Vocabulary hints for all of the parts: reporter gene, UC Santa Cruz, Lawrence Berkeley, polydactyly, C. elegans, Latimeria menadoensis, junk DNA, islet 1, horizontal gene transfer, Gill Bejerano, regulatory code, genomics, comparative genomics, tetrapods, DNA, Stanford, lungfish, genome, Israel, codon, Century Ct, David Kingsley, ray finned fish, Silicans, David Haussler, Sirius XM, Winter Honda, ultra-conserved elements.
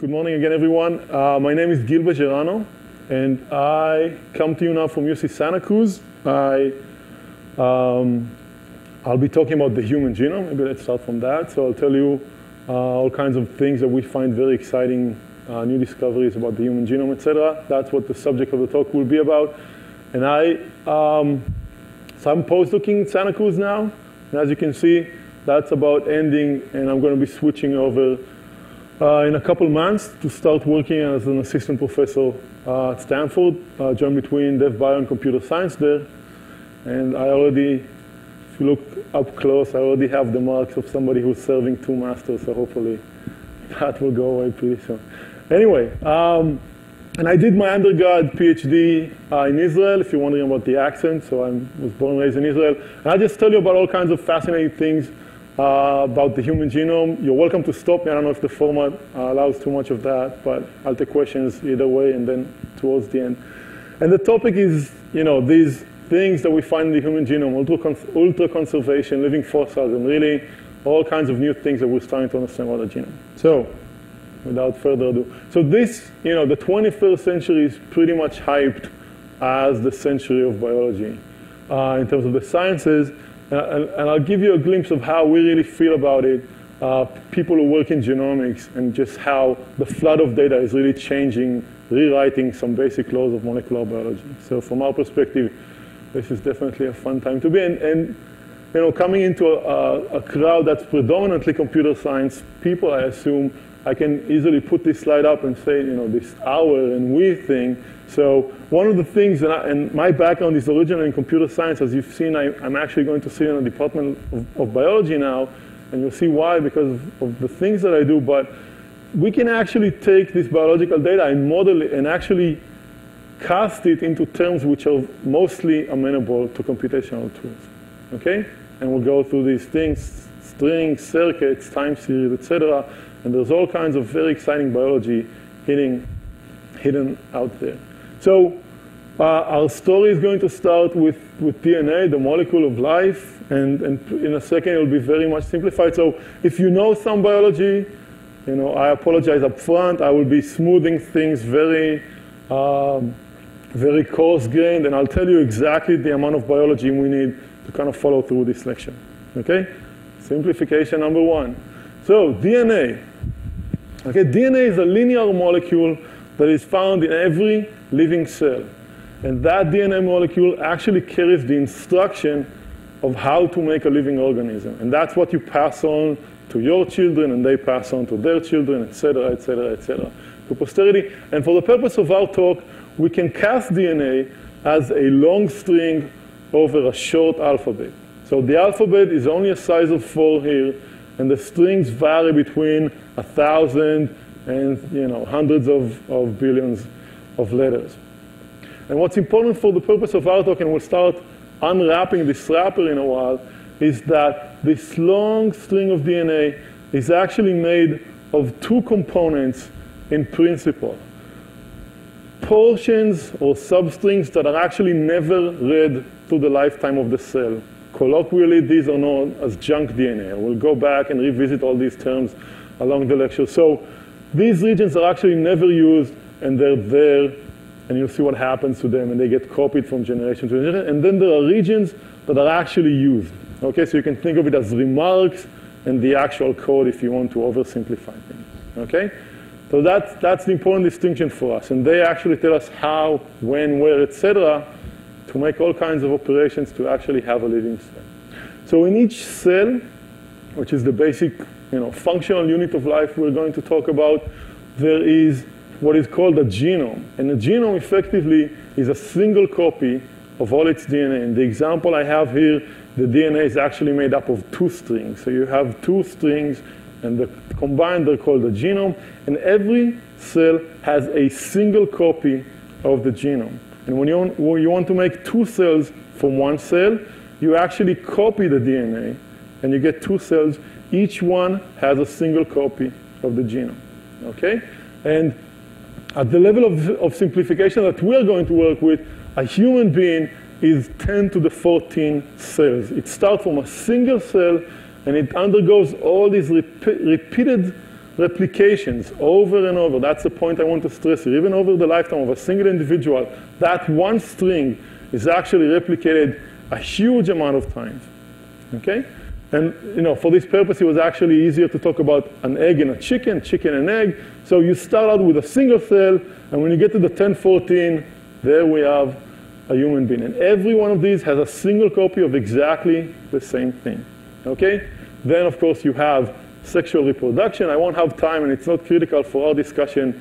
Good morning again, everyone. My name is Gill Bejerano, and I come to you now from UC Santa Cruz. I'll be talking about the human genome. Maybe let's start from that. So I'll tell you all kinds of things that we find very exciting, new discoveries about the human genome, etc. That's what the subject of the talk will be about. And so I'm post-looking in Santa Cruz now. And as you can see, that's about ending. And I'm going to be switching over in a couple months to start working as an assistant professor at Stanford, joined between DevBio and computer science there. And I already, if you look up close, I already have the marks of somebody who's serving two masters. So hopefully that will go away pretty soon. Anyway, and I did my undergrad PhD in Israel, if you're wondering about the accent. So I was born and raised in Israel. And I'll just tell you about all kinds of fascinating things about the human genome. You're welcome to stop me. I don't know if the format allows too much of that, but I'll take questions either way and then towards the end. And the topic is, you know, these things that we find in the human genome, ultra-conservation, living fossils, and really all kinds of new things that we're starting to understand about the genome. So without further ado. So this, you know, the 21st century is pretty much hyped as the century of biology in terms of the sciences. And I'll give you a glimpse of how we really feel about it, people who work in genomics, and just how the flood of data is really changing, rewriting some basic laws of molecular biology. So from our perspective, this is definitely a fun time to be. And you know, coming into a crowd that's predominantly computer science people, I assume, I can easily put this slide up and say, you know, this hour and we thing. So one of the things, and my background is originally in computer science. As you've seen, I'm actually going to sit in the Department of Biology now, and you'll see why, because of the things that I do. But we can actually take this biological data and model it and actually cast it into terms which are mostly amenable to computational tools. Okay? And we'll go through these things, strings, circuits, time series, etc. And there's all kinds of very exciting biology hidden out there. So our story is going to start with DNA, the molecule of life. And in a second, it will be very much simplified. So if you know some biology, you know, I apologize up front. I will be smoothing things very coarse-grained. And I'll tell you exactly the amount of biology we need to kind of follow through this lecture. OK? Simplification number one. So DNA. Okay, DNA is a linear molecule that is found in every living cell. And that DNA molecule actually carries the instruction of how to make a living organism. And that's what you pass on to your children, and they pass on to their children, et cetera, et cetera, et cetera, to posterity. And for the purpose of our talk, we can cast DNA as a long string over a short alphabet. So the alphabet is only a size of 4 here. And the strings vary between 1,000 and, you know, hundreds of billions of letters. And what's important for the purpose of our talk, and we'll start unwrapping this wrapper in a while, is that this long string of DNA is actually made of two components in principle. Portions or substrings that are actually never read through the lifetime of the cell. Colloquially, these are known as junk DNA. We'll go back and revisit all these terms along the lecture. So these regions are actually never used, and they're there, and you'll see what happens to them, and they get copied from generation to generation. And then there are regions that are actually used. Okay, so you can think of it as remarks and the actual code if you want to oversimplify things. Okay, so that's the important distinction for us, and they actually tell us how, when, where, etc., to make all kinds of operations to actually have a living cell. So in each cell, which is the basic, you know, functional unit of life we're going to talk about, there is what is called a genome. And a genome effectively is a single copy of all its DNA. And the example I have here, the DNA is actually made up of two strings. So you have two strings, and combined they're called a genome. And every cell has a single copy of the genome. And when you want to make two cells from one cell, you actually copy the DNA, and you get two cells. Each one has a single copy of the genome. Okay? And at the level of simplification that we're going to work with, a human being is 10 to the 14 cells. It starts from a single cell, and it undergoes all these repeated replications over and over. That's the point I want to stress here. Even over the lifetime of a single individual, that one string is actually replicated a huge amount of times. Okay? And you know, for this purpose, it was actually easier to talk about an egg and a chicken, chicken and egg. So you start out with a single cell, and when you get to the 1014, there we have a human being. And every one of these has a single copy of exactly the same thing. Okay? Then, of course, you have sexual reproduction. I won't have time, and it's not critical for our discussion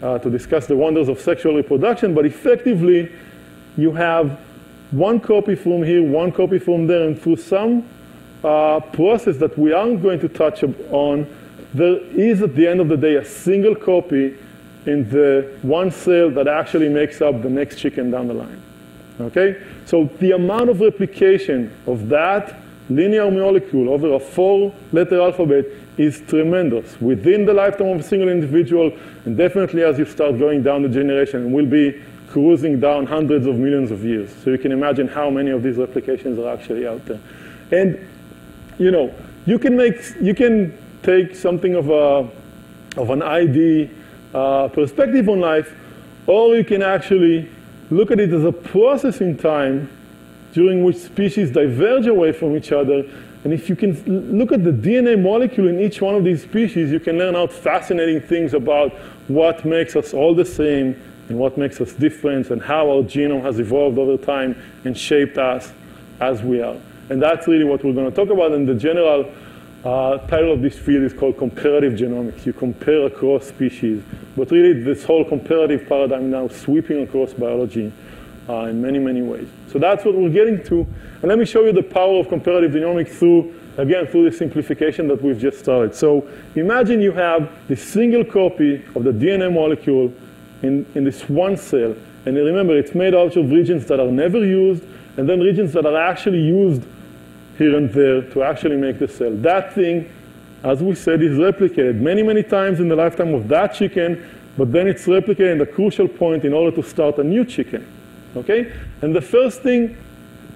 to discuss the wonders of sexual reproduction, but effectively, you have one copy from here, one copy from there, and through some process that we aren't going to touch on, there is at the end of the day a single copy in the one cell that actually makes up the next chicken down the line. Okay? So the amount of replication of that linear molecule over a four-letter alphabet is tremendous within the lifetime of a single individual, and definitely as you start going down the generation, we'll be cruising down hundreds of millions of years. So you can imagine how many of these replications are actually out there. And you know, you can take something of an ID perspective on life, or you can actually look at it as a process in time during which species diverge away from each other. And if you can look at the DNA molecule in each one of these species, you can learn out fascinating things about what makes us all the same and what makes us different and how our genome has evolved over time and shaped us as we are. And that's really what we're going to talk about. And the general title of this field is called comparative genomics. You compare across species. But really, this whole comparative paradigm now sweeping across biology in many, many ways. So that's what we're getting to. And let me show you the power of comparative genomics through, again, through the simplification that we've just started. So imagine you have this single copy of the DNA molecule in this one cell. And remember, it's made out of regions that are never used, and then regions that are actually used here and there to actually make the cell. That thing, as we said, is replicated many, many times in the lifetime of that chicken, but then it's replicated at a crucial point in order to start a new chicken. Okay? And the first thing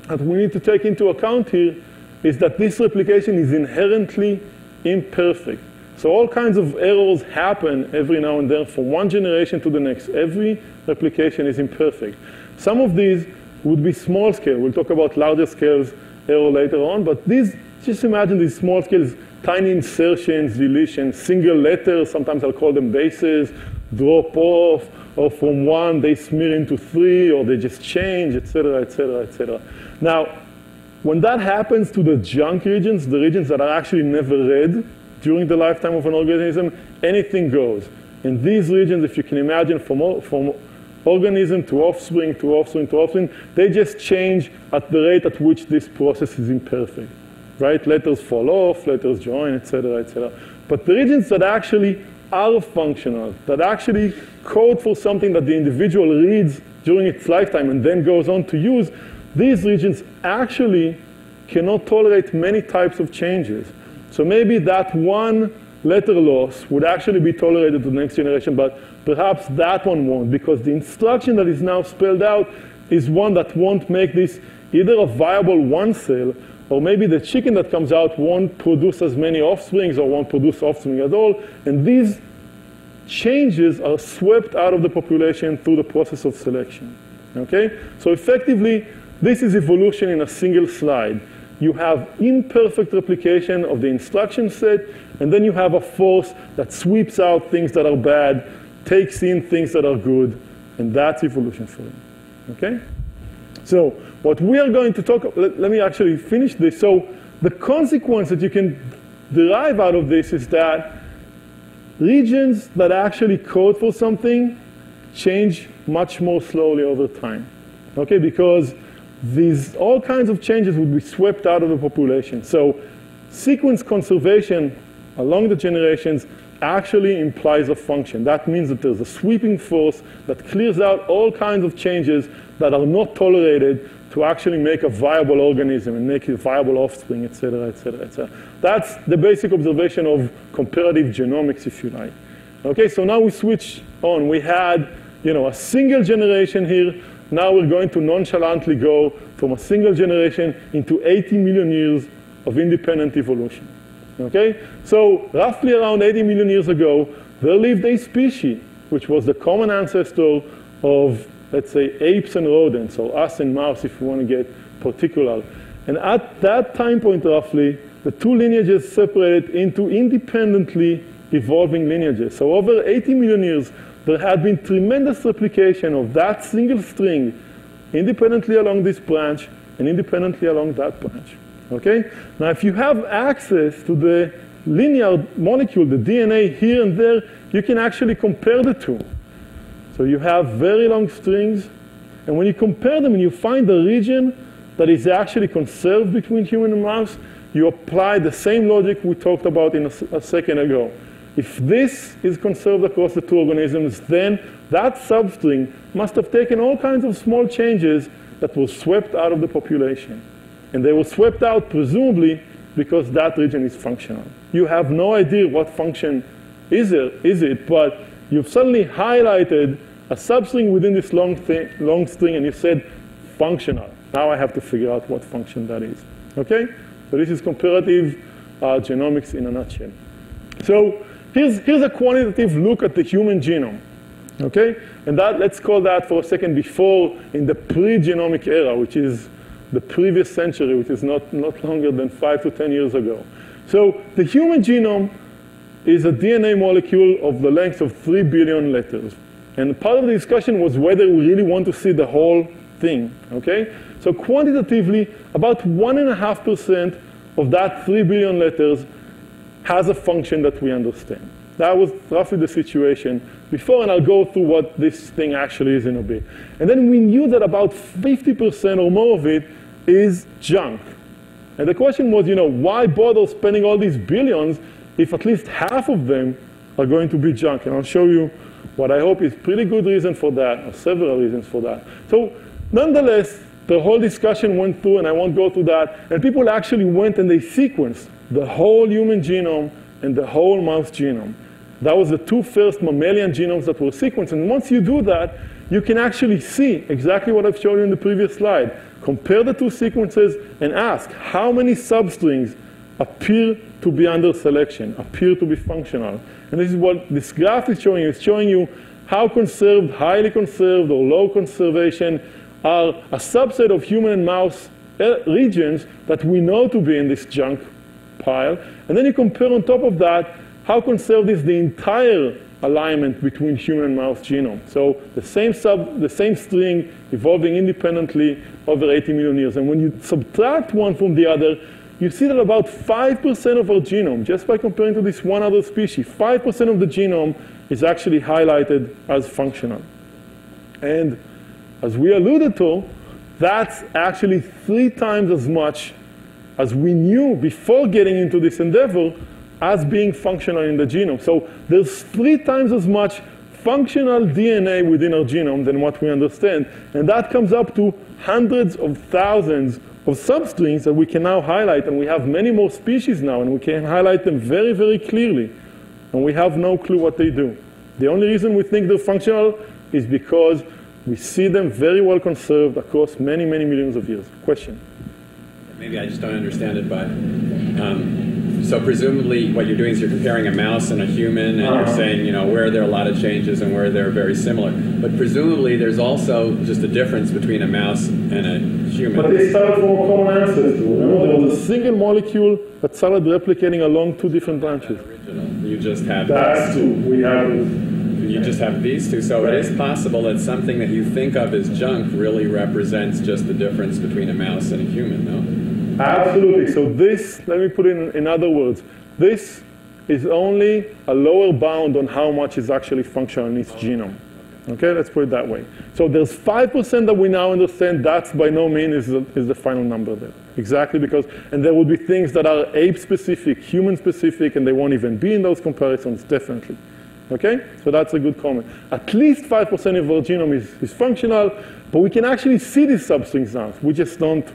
that we need to take into account here is that this replication is inherently imperfect. So all kinds of errors happen every now and then from one generation to the next. Every replication is imperfect. Some of these would be small scale. We'll talk about larger scales error later on, but these, just imagine these small scales, tiny insertions, deletions, single letters, sometimes I'll call them bases, drop off, or from one they smear into three, or they just change, etc., etc., etc. Now, when that happens to the junk regions, the regions that are actually never read during the lifetime of an organism, anything goes. In these regions, if you can imagine, from organism to offspring to offspring to offspring, they just change at the rate at which this process is imperfect. Right? Letters fall off, letters join, etc., etc. But the regions that actually are functional, that actually code for something that the individual reads during its lifetime and then goes on to use, these regions actually cannot tolerate many types of changes. So maybe that one letter loss would actually be tolerated to the next generation, but perhaps that one won't, because the instruction that is now spelled out is one that won't make this either a viable one cell, or maybe the chicken that comes out won't produce as many offsprings or won't produce offspring at all. And these changes are swept out of the population through the process of selection. Okay? So effectively, this is evolution in a single slide. You have imperfect replication of the instruction set, and then you have a force that sweeps out things that are bad, takes in things that are good, and that's evolution for you. Okay? So what we are going to talk about, let me actually finish this. So the consequence that you can derive out of this is that regions that actually code for something change much more slowly over time. Okay? Because these all kinds of changes would be swept out of the population. So sequence conservation along the generations actually implies a function. That means that there's a sweeping force that clears out all kinds of changes that are not tolerated to actually make a viable organism and make a viable offspring, etc., etc., etc. That's the basic observation of comparative genomics, if you like. Okay, so now we switch on. We had, you know, a single generation here. Now we're going to nonchalantly go from a single generation into 80 million years of independent evolution. Okay? So roughly around 80 million years ago, there lived a species which was the common ancestor of, let's say, apes and rodents, or us and mouse if you want to get particular. And at that time point roughly, the two lineages separated into independently evolving lineages. So over 80 million years, there had been tremendous replication of that single string independently along this branch and independently along that branch. Okay? Now, if you have access to the linear molecule, the DNA here and there, you can actually compare the two. So you have very long strings, and when you compare them and you find the region that is actually conserved between human and mouse, you apply the same logic we talked about in a second ago. If this is conserved across the two organisms, then that substring must have taken all kinds of small changes that were swept out of the population. And they were swept out, presumably, because that region is functional. You have no idea what function is it, but you've suddenly highlighted a substring within this long string, and you said functional. Now I have to figure out what function that is. Okay? So this is comparative genomics in a nutshell. So here's a quantitative look at the human genome. Okay? And that, let's call that for a second before in the pre-genomic era, which is the previous century, which is not longer than 5 to 10 years ago. So the human genome is a DNA molecule of the length of 3 billion letters. And part of the discussion was whether we really want to see the whole thing. Okay? So quantitatively, about 1.5% of that 3 billion letters has a function that we understand. That was roughly the situation before, and I'll go through what this thing actually is in a bit. And then we knew that about 50% or more of it is junk. And the question was, why bother spending all these billions if at least half of them are going to be junk? And I'll show you what I hope is pretty good reason for that, or several reasons for that. So nonetheless, the whole discussion went through, and I won't go through that. And people actually went and they sequenced the whole human genome and the whole mouse genome. That was the two first mammalian genomes that were sequenced. And once you do that, you can actually see exactly what I've shown you in the previous slide. Compare the two sequences and ask how many substrings appear to be under selection, appear to be functional. And this is what this graph is showing you. It's showing you how conserved, highly conserved, or low conservation are a subset of human and mouse regions that we know to be in this junk pile. And then you compare on top of that how conserved is the entire alignment between human and mouse genome. So the same string evolving independently over 80 million years. And when you subtract one from the other, you see that about 5% of our genome, just by comparing to this one other species, 5% of the genome is actually highlighted as functional. And as we alluded to, that's actually 3 times as much as we knew before getting into this endeavor as being functional in the genome. So there's 3 times as much functional DNA within our genome than what we understand. And that comes up to hundreds of thousands of substrings that we can now highlight. And we have many more species now, and we can highlight them very, very clearly. And we have no clue what they do. The only reason we think they're functional is because we see them very well conserved across many, many millions of years. Question? Maybe I just don't understand it, but so presumably what you're doing is you're comparing a mouse and a human, and you're saying, where there are a lot of changes and where they're very similar. But presumably there's also just a difference between a mouse and a human. But they started from a common ancestor. There was a single molecule that started replicating along 2 different branches. You just have that. You just have these two. So it is possible that something that you think of as junk really represents just the difference between a mouse and a human, no? Absolutely. So this, let me put it in other words, this is only a lower bound on how much is actually functional in its genome. Okay, let's put it that way. So there's 5% that we now understand. That's by no means is the final number there. Exactly, because, and there will be things that are ape-specific, human-specific, and they won't even be in those comparisons, definitely. Okay, so that's a good comment. At least 5% of our genome is functional, but we can actually see these substrings now. We just don't.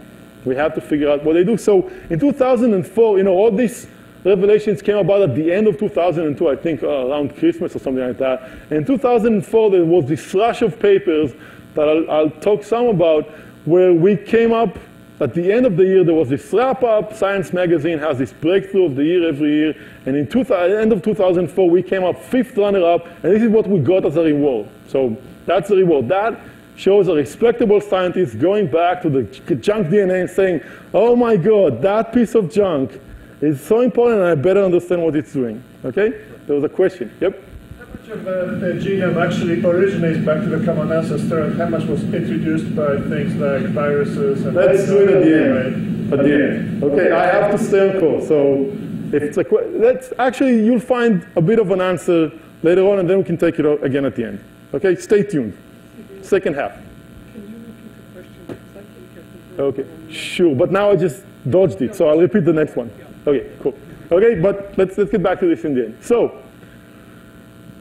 We have to figure out what they do. So in 2004, all these revelations came about at the end of 2002, I think, around Christmas or something like that. And in 2004, there was this rush of papers that I'll talk some about, where we came up At the end of the year, there was this wrap-up. Science magazine has this breakthrough of the year every year. And in the end of 2004, we came up fifth runner-up. And this is what we got as a reward. So that's the reward. That shows a respectable scientist going back to the junk DNA and saying, oh, my God, that piece of junk is so important, and I better understand what it's doing. OK? There was a question. Yep? Of the genome actually originates back to the common ancestor, and how much was introduced by things like viruses? And let's do it at the end. Right? At the end. Okay, I have to stay on course. So, if it's a let's actually, you'll find a bit of an answer later on, and then we can take it out again at the end. Okay, stay tuned. Second half. Can you repeat the question? Because I think I okay, sure. But now I just dodged it, so I'll repeat the next one. Okay, cool. Okay, but let's get back to this in the end. So.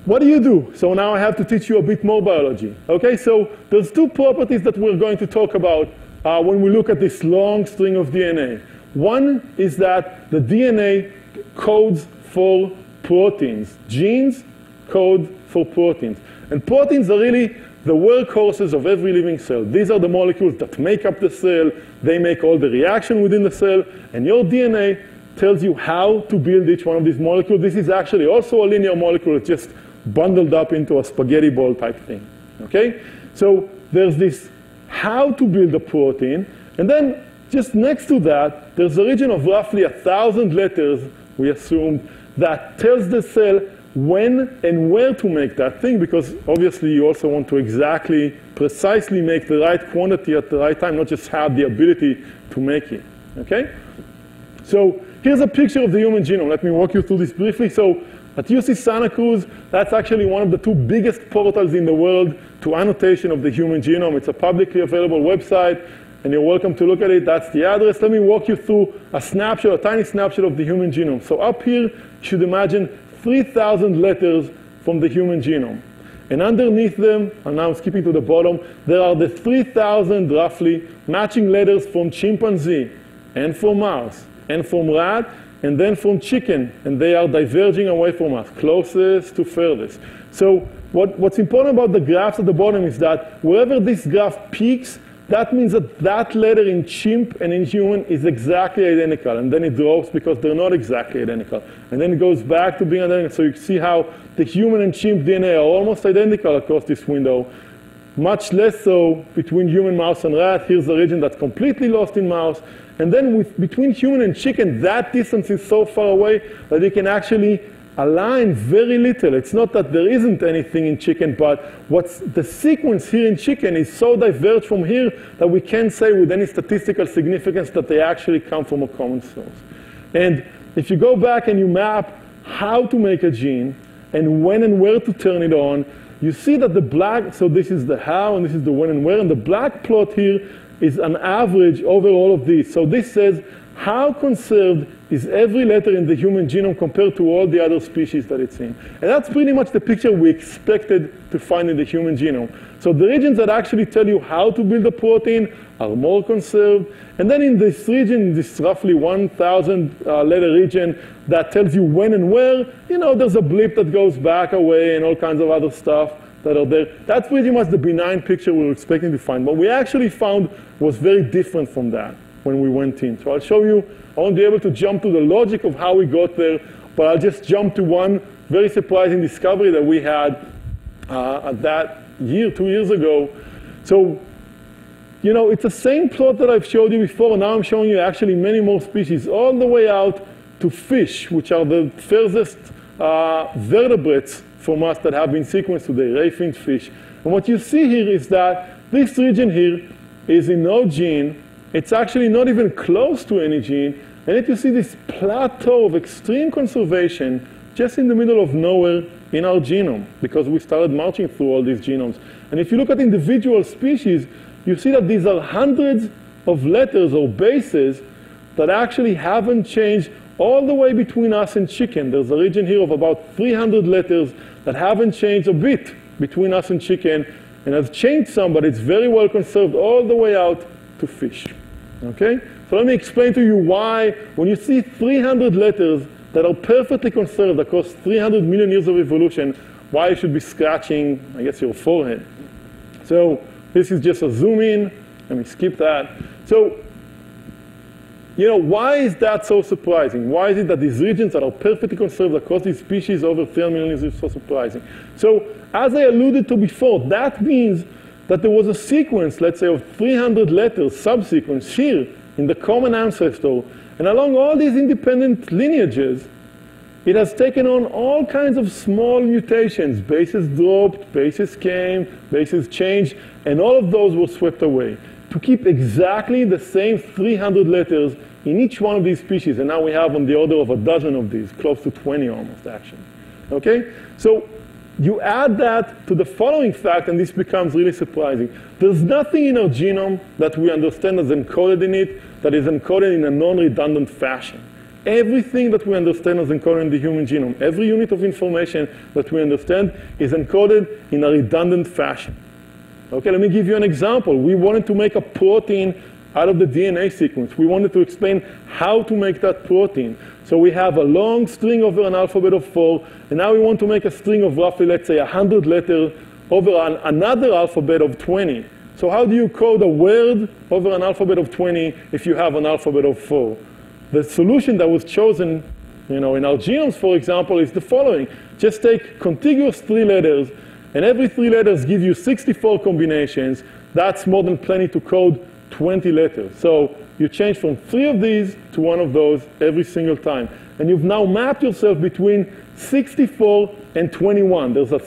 What do you do? So now I have to teach you a bit more biology. Okay, so there's two properties that we're going to talk about when we look at this long string of DNA. One is that the DNA codes for proteins. Genes code for proteins. And proteins are really the workhorses of every living cell. These are the molecules that make up the cell. They make all the reaction within the cell. And your DNA tells you how to build each one of these molecules. This is actually also a linear molecule. It's just bundled up into a spaghetti ball type thing. Okay? So there's this how to build a protein. And then just next to that, there's a region of roughly 1,000 letters, we assume, that tells the cell when and where to make that thing, because obviously you also want to exactly, precisely make the right quantity at the right time, not just have the ability to make it. Okay? So here's a picture of the human genome. Let me walk you through this briefly. So at UC Santa Cruz, that's actually one of the two biggest portals in the world to annotation of the human genome. It's a publicly available website, and you're welcome to look at it. That's the address. Let me walk you through a snapshot, a tiny snapshot of the human genome. So up here, you should imagine 3,000 letters from the human genome. And underneath them, and now I'm skipping to the bottom, there are the 3,000, roughly, matching letters from chimpanzee and from mouse, and from rat, and then from chicken. And they are diverging away from us, closest to furthest. So what's important about the graphs at the bottom is that wherever this graph peaks, that means that that letter in chimp and in human is exactly identical. And then it drops because they're not exactly identical. And then it goes back to being identical. So you see how the human and chimp DNA are almost identical across this window. Much less so between human, mouse, and rat. Here's the region that's completely lost in mouse. And then between human and chicken, that distance is so far away that you can actually align very little. It's not that there isn't anything in chicken, but what's the sequence here in chicken is so diverged from here that we can't say with any statistical significance that they actually come from a common source. And if you go back and you map how to make a gene and when and where to turn it on, you see that the black, so this is the how, and this is the when and where, and the black plot here is an average over all of these. So this says, how conserved is every letter in the human genome compared to all the other species that it's in? And that's pretty much the picture we expected to find in the human genome. So the regions that actually tell you how to build a protein are more conserved. And then in this region, this roughly 1,000 letter region that tells you when and where, you know, there's a blip that goes back away and all kinds of other stuff that are there. That's pretty much the benign picture we were expecting to find. What we actually found was very different from that when we went in. So I'll show you. I won't be able to jump to the logic of how we got there, but I'll just jump to one very surprising discovery that we had that year, 2 years ago. So, you know, it's the same plot that I've showed you before, and now I'm showing you actually many more species, all the way out to fish, which are the furthest vertebrates from us that have been sequenced today, ray finned fish. And what you see here is that this region here is in no gene. It's actually not even close to any gene. And yet you see this plateau of extreme conservation just in the middle of nowhere in our genome, because we started marching through all these genomes. And if you look at individual species, you see that these are hundreds of letters or bases that actually haven't changed all the way between us and chicken. There's a region here of about 300 letters that haven't changed a bit between us and chicken, and has changed some, but it's very well conserved all the way out to fish. Okay? So let me explain to you why, when you see 300 letters that are perfectly conserved across 300 million years of evolution, why you should be scratching, I guess, your forehead. So this is just a zoom in. Let me skip that. So You know, why is that so surprising? Why is it that these regions that are perfectly conserved across these species over 300 million years is so surprising? So, as I alluded to before, that means that there was a sequence, let's say, of 300 letters, subsequence, here, in the common ancestor, and along all these independent lineages, it has taken on all kinds of small mutations. Bases dropped, bases came, bases changed, and all of those were swept away to keep exactly the same 300 letters in each one of these species. And now we have on the order of a dozen of these, close to 20 almost, actually. Okay? So you add that to the following fact, and this becomes really surprising. There's nothing in our genome that we understand as encoded in it that is encoded in a non-redundant fashion. Everything that we understand is encoded in the human genome. Every unit of information that we understand is encoded in a redundant fashion. Okay, let me give you an example. We wanted to make a protein out of the DNA sequence. We wanted to explain how to make that protein. So we have a long string over an alphabet of 4, and now we want to make a string of roughly, let's say, 100 letters over another alphabet of 20. So how do you code a word over an alphabet of 20 if you have an alphabet of 4? The solution that was chosen, you know, in our genomes, for example, is the following. Just take contiguous 3 letters, and every 3 letters give you 64 combinations. That's more than plenty to code 20 letters. So you change from 3 of these to 1 of those every single time. And you've now mapped yourself between 64 and 21. There's a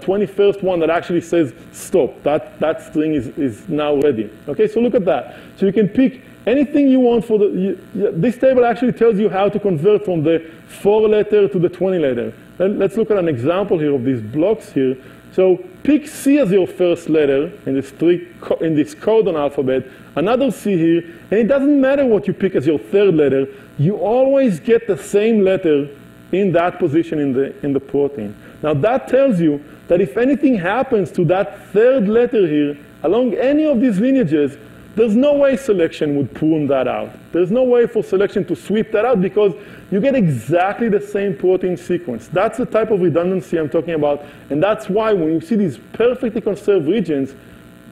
21st one that actually says stop. That string is now ready. Okay, so look at that. So you can pick anything you want for the... this table actually tells you how to convert from the 4-letter to the 20-letter. Let's look at an example here of these blocks here. So pick C as your first letter in this, codon alphabet, another C here, and it doesn't matter what you pick as your third letter. You always get the same letter in that position in the protein. Now that tells you that if anything happens to that third letter here along any of these lineages, there's no way selection would prune that out. There's no way for selection to sweep that out because you get exactly the same protein sequence. That's the type of redundancy I'm talking about, and that's why when you see these perfectly conserved regions,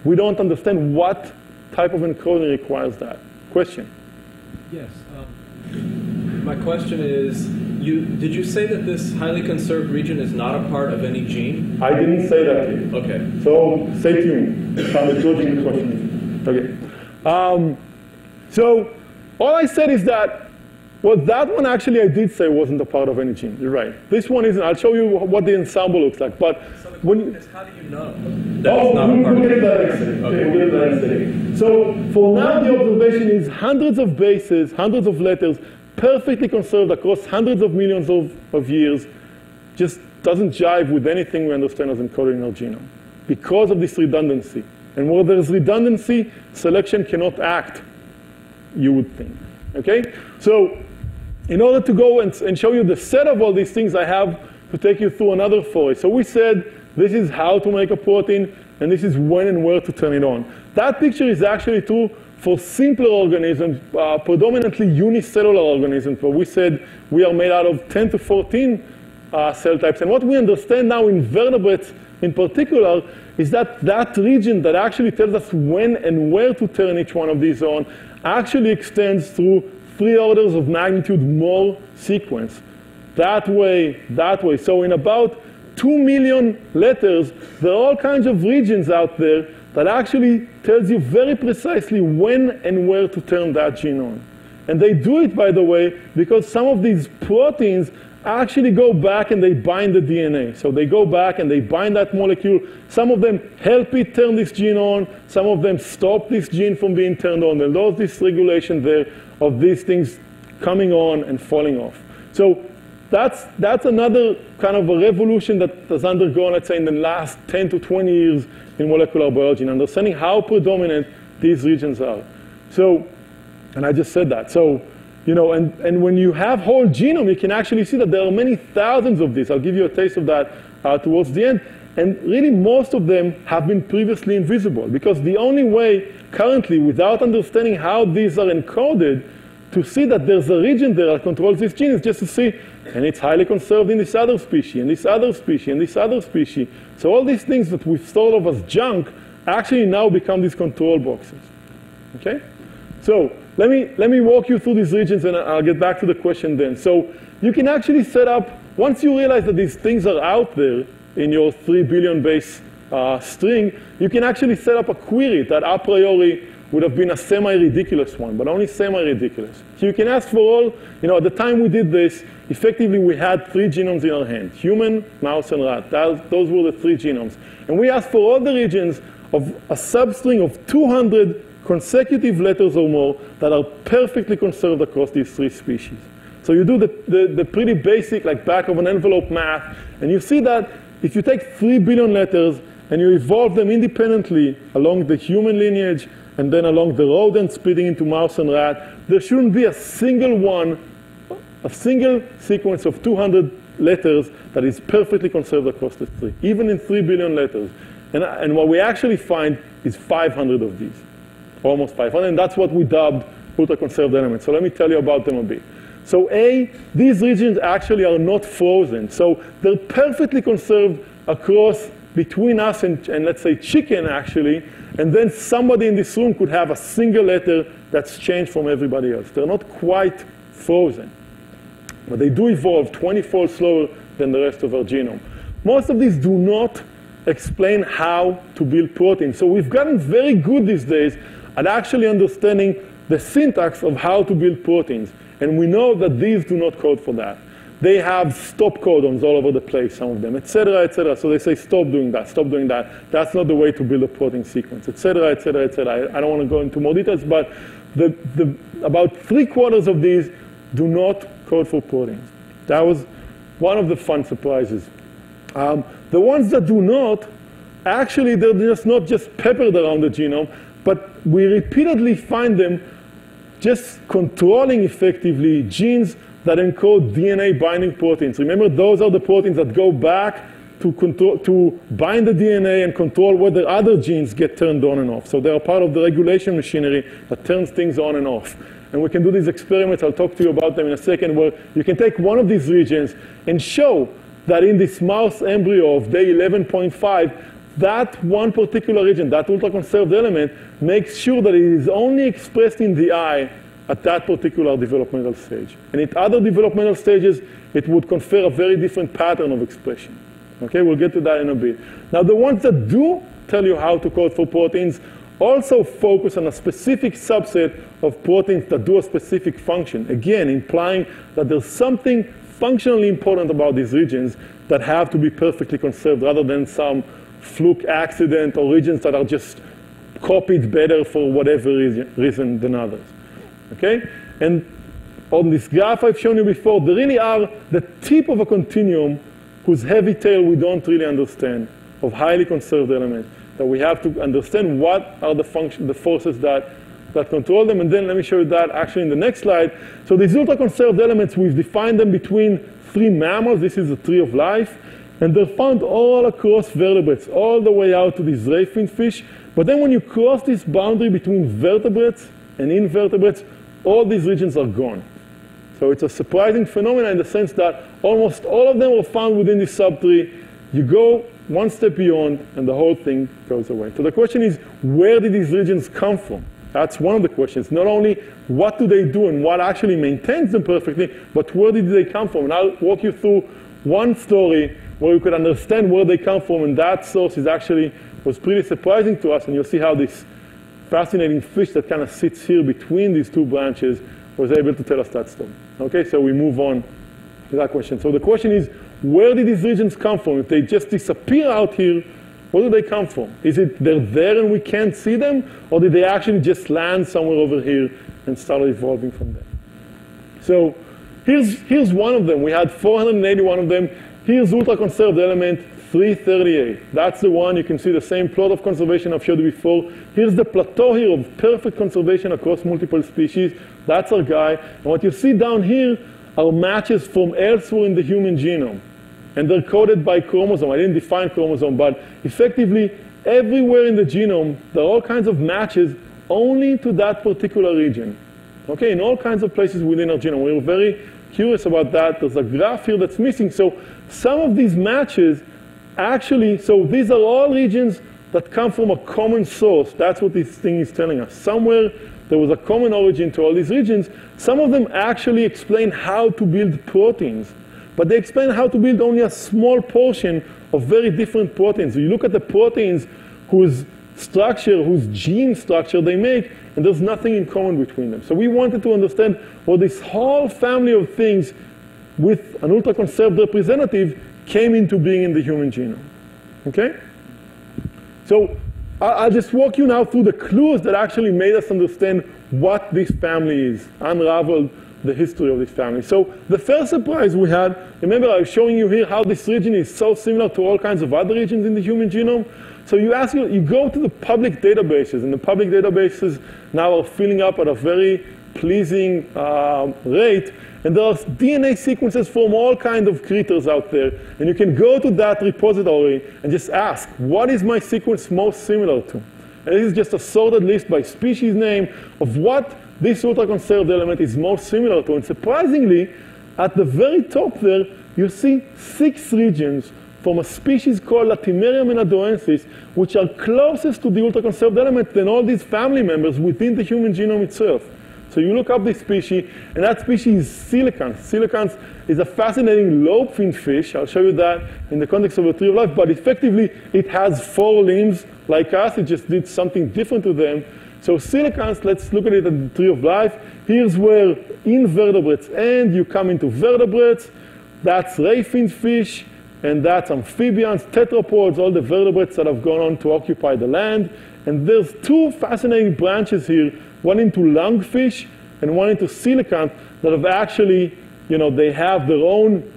we don't understand what type of encoding requires that. Question? Yes. My question is, did you say that this highly conserved region is not a part of any gene? I didn't say that to you. Okay. So stay tuned. Okay. So all I said is that, well, that one actually I did say wasn't a part of any gene. You're right. This one isn't. I'll show you what the ensemble looks like. But so the question is, how do you know that it's not a part of any gene? So for now, the observation is hundreds of bases, hundreds of letters, perfectly conserved across hundreds of millions of years, just doesn't jive with anything we understand as encoded in our genome because of this redundancy. And where there's redundancy, selection cannot act, you would think. Okay? So in order to go and show you the set of all these things, I have to take you through another foray. So we said this is how to make a protein, and this is when and where to turn it on. That picture is actually true for simpler organisms, predominantly unicellular organisms, but we said we are made out of 10 to 14 cell types. And what we understand now in vertebrates in particular is that region that actually tells us when and where to turn each one of these on actually extends through 3 orders of magnitude more sequence. That way. So in about 2 million letters, there are all kinds of regions out there that actually tells you very precisely when and where to turn that gene on. And they do it, by the way, because some of these proteins actually go back and they bind the DNA. So they go back and they bind that molecule. Some of them help it turn this gene on. Some of them stop this gene from being turned on. And there's this regulation there of these things coming on and falling off. So that's another kind of a revolution that has undergone, let's say, in the last 10 to 20 years in molecular biology, and understanding how predominant these regions are. So, and I just said that. So, you know, and when you have whole genome, you can actually see that there are many thousands of these. I'll give you a taste of that towards the end. And really, most of them have been previously invisible, because the only way currently, without understanding how these are encoded, to see that there's a region there that controls this gene is just to see, and it's highly conserved in this other species, and this other species, and this other species. So all these things that we've thought of as junk actually now become these control boxes. Okay? So let me walk you through these regions, and I'll get back to the question then. So you can actually set up, once you realize that these things are out there in your 3 billion base string, you can actually set up a query that a priori would have been a semi-ridiculous one, but only semi-ridiculous. So you can ask for all, at the time we did this, effectively we had 3 genomes in our hand, human, mouse, and rat. Those were the 3 genomes. And we asked for all the regions of a substring of 200 consecutive letters or more that are perfectly conserved across these 3 species. So you do the pretty basic, like back of an envelope math, and you see that if you take 3 billion letters and you evolve them independently along the human lineage and then along the rodent splitting into mouse and rat, there shouldn't be a single sequence of 200 letters that is perfectly conserved across the 3, even in 3 billion letters. And what we actually find is 500 of these, almost 500, and that's what we dubbed ultra-conserved elements. So let me tell you about them a bit. So A, these regions actually are not frozen. So they're perfectly conserved across between us and let's say chicken actually, and then somebody in this room could have a single letter that's changed from everybody else. They're not quite frozen, but they do evolve 20-fold slower than the rest of our genome. Most of these do not explain how to build protein. So we've gotten very good these days at actually understanding the syntax of how to build proteins. And we know that these do not code for that. They have stop codons all over the place, some of them, et cetera, et cetera. So they say, stop doing that, stop doing that. That's not the way to build a protein sequence, et cetera, et cetera, et cetera. I don't want to go into more details, but about 3/4 of these do not code for proteins. That was one of the fun surprises. The ones that do not, actually, they're just not just peppered around the genome, but we repeatedly find them just controlling effectively genes that encode DNA binding proteins. Remember, those are the proteins that go back to bind the DNA and control whether other genes get turned on and off. So they are part of the regulation machinery that turns things on and off. And we can do these experiments, I'll talk to you about them in a second, where you can take one of these regions and show that in this mouse embryo of day 11.5, that one particular region, that ultra-conserved element, makes sure that it is only expressed in the eye at that particular developmental stage. And at other developmental stages, it would confer a very different pattern of expression. Okay, we'll get to that in a bit. Now, the ones that do tell you how to code for proteins also focus on a specific subset of proteins that do a specific function, again, implying that there's something functionally important about these regions that have to be perfectly conserved rather than some fluke accident or regions that are just copied better for whatever reason than others. Okay? And on this graph I've shown you before, they really are the tip of a continuum whose heavy tail we don't really understand, of highly conserved elements, that we have to understand what are the forces that control them. And then let me show you that actually in the next slide. So these ultra-conserved elements, we've defined them between 3 mammals. This is the tree of life. And they're found all across vertebrates, all the way out to these ray finned fish. But then when you cross this boundary between vertebrates and invertebrates, all these regions are gone. So it's a surprising phenomenon in the sense that almost all of them are found within this subtree. You go one step beyond, and the whole thing goes away. So the question is, where did these regions come from? That's one of the questions. Not only what do they do and what actually maintains them perfectly, but where did they come from? And I'll walk you through one story where you could understand where they come from, and that source is actually was pretty surprising to us, and you'll see how this fascinating fish that kind of sits here between these 2 branches was able to tell us that story. Okay, so we move on to that question. So the question is, where did these regions come from? If they just disappear out here, where do they come from? Is it they're there and we can't see them, or did they actually just land somewhere over here and start evolving from there? So here's one of them. We had 481 of them. Here's ultra-conserved element 338. That's the one. You can see the same plot of conservation I've showed you before. Here's the plateau here of perfect conservation across multiple species. That's our guy. And what you see down here are matches from elsewhere in the human genome. And they're coded by chromosome. I didn't define chromosome, but effectively, everywhere in the genome, there are all kinds of matches only to that particular region. Okay, in all kinds of places within our genome. We're very curious about that. There's a graph here that's missing. So some of these matches actually, so these are all regions that come from a common source. That's what this thing is telling us. Somewhere there was a common origin to all these regions. Some of them actually explain how to build proteins, but they explain how to build only a small portion of very different proteins. You look at the proteins whose structure, whose gene structure they make, and there's nothing in common between them. So we wanted to understand what this whole family of things with an ultra-conserved representative came into being in the human genome. Okay? So I'll just walk you now through the clues that actually made us understand what this family is, unraveled the history of this family. So the first surprise we had, remember I was showing you here how this region is so similar to all kinds of other regions in the human genome. So you go to the public databases, and the public databases now are filling up at a very pleasing rate, and there are DNA sequences from all kinds of creatures out there, and you can go to that repository and just ask, what is my sequence most similar to? And this is just a sorted list by species name of what this ultra-conserved element is most similar to. And surprisingly, at the very top there, you see 6 regions from a species called Latimeria menadoensis, which are closest to the ultra-conserved element than all these family members within the human genome itself. So you look up this species, and that species is Silicans. Silicans is a fascinating lobe-finned fish. I'll show you that in the context of a tree of life, but effectively it has 4 limbs like us. It just did something different to them. So Silicans, let's look at it at the tree of life. Here's where invertebrates end. You come into vertebrates. That's ray finned fish, and that's amphibians, tetrapods, all the vertebrates that have gone on to occupy the land. And there's 2 fascinating branches here, one into lungfish and one into silicans, that have actually, you know, they have their own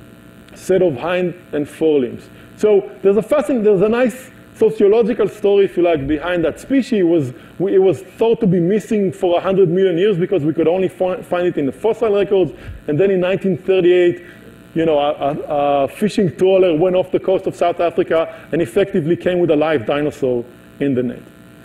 set of hind and forelimbs. So there's a nice sociological story, if you like, behind that species. It was thought to be missing for 100 million years because we could only find it in the fossil records. And then in 1938, you know, a fishing trawler went off the coast of South Africa and effectively came with a live dinosaur in the net.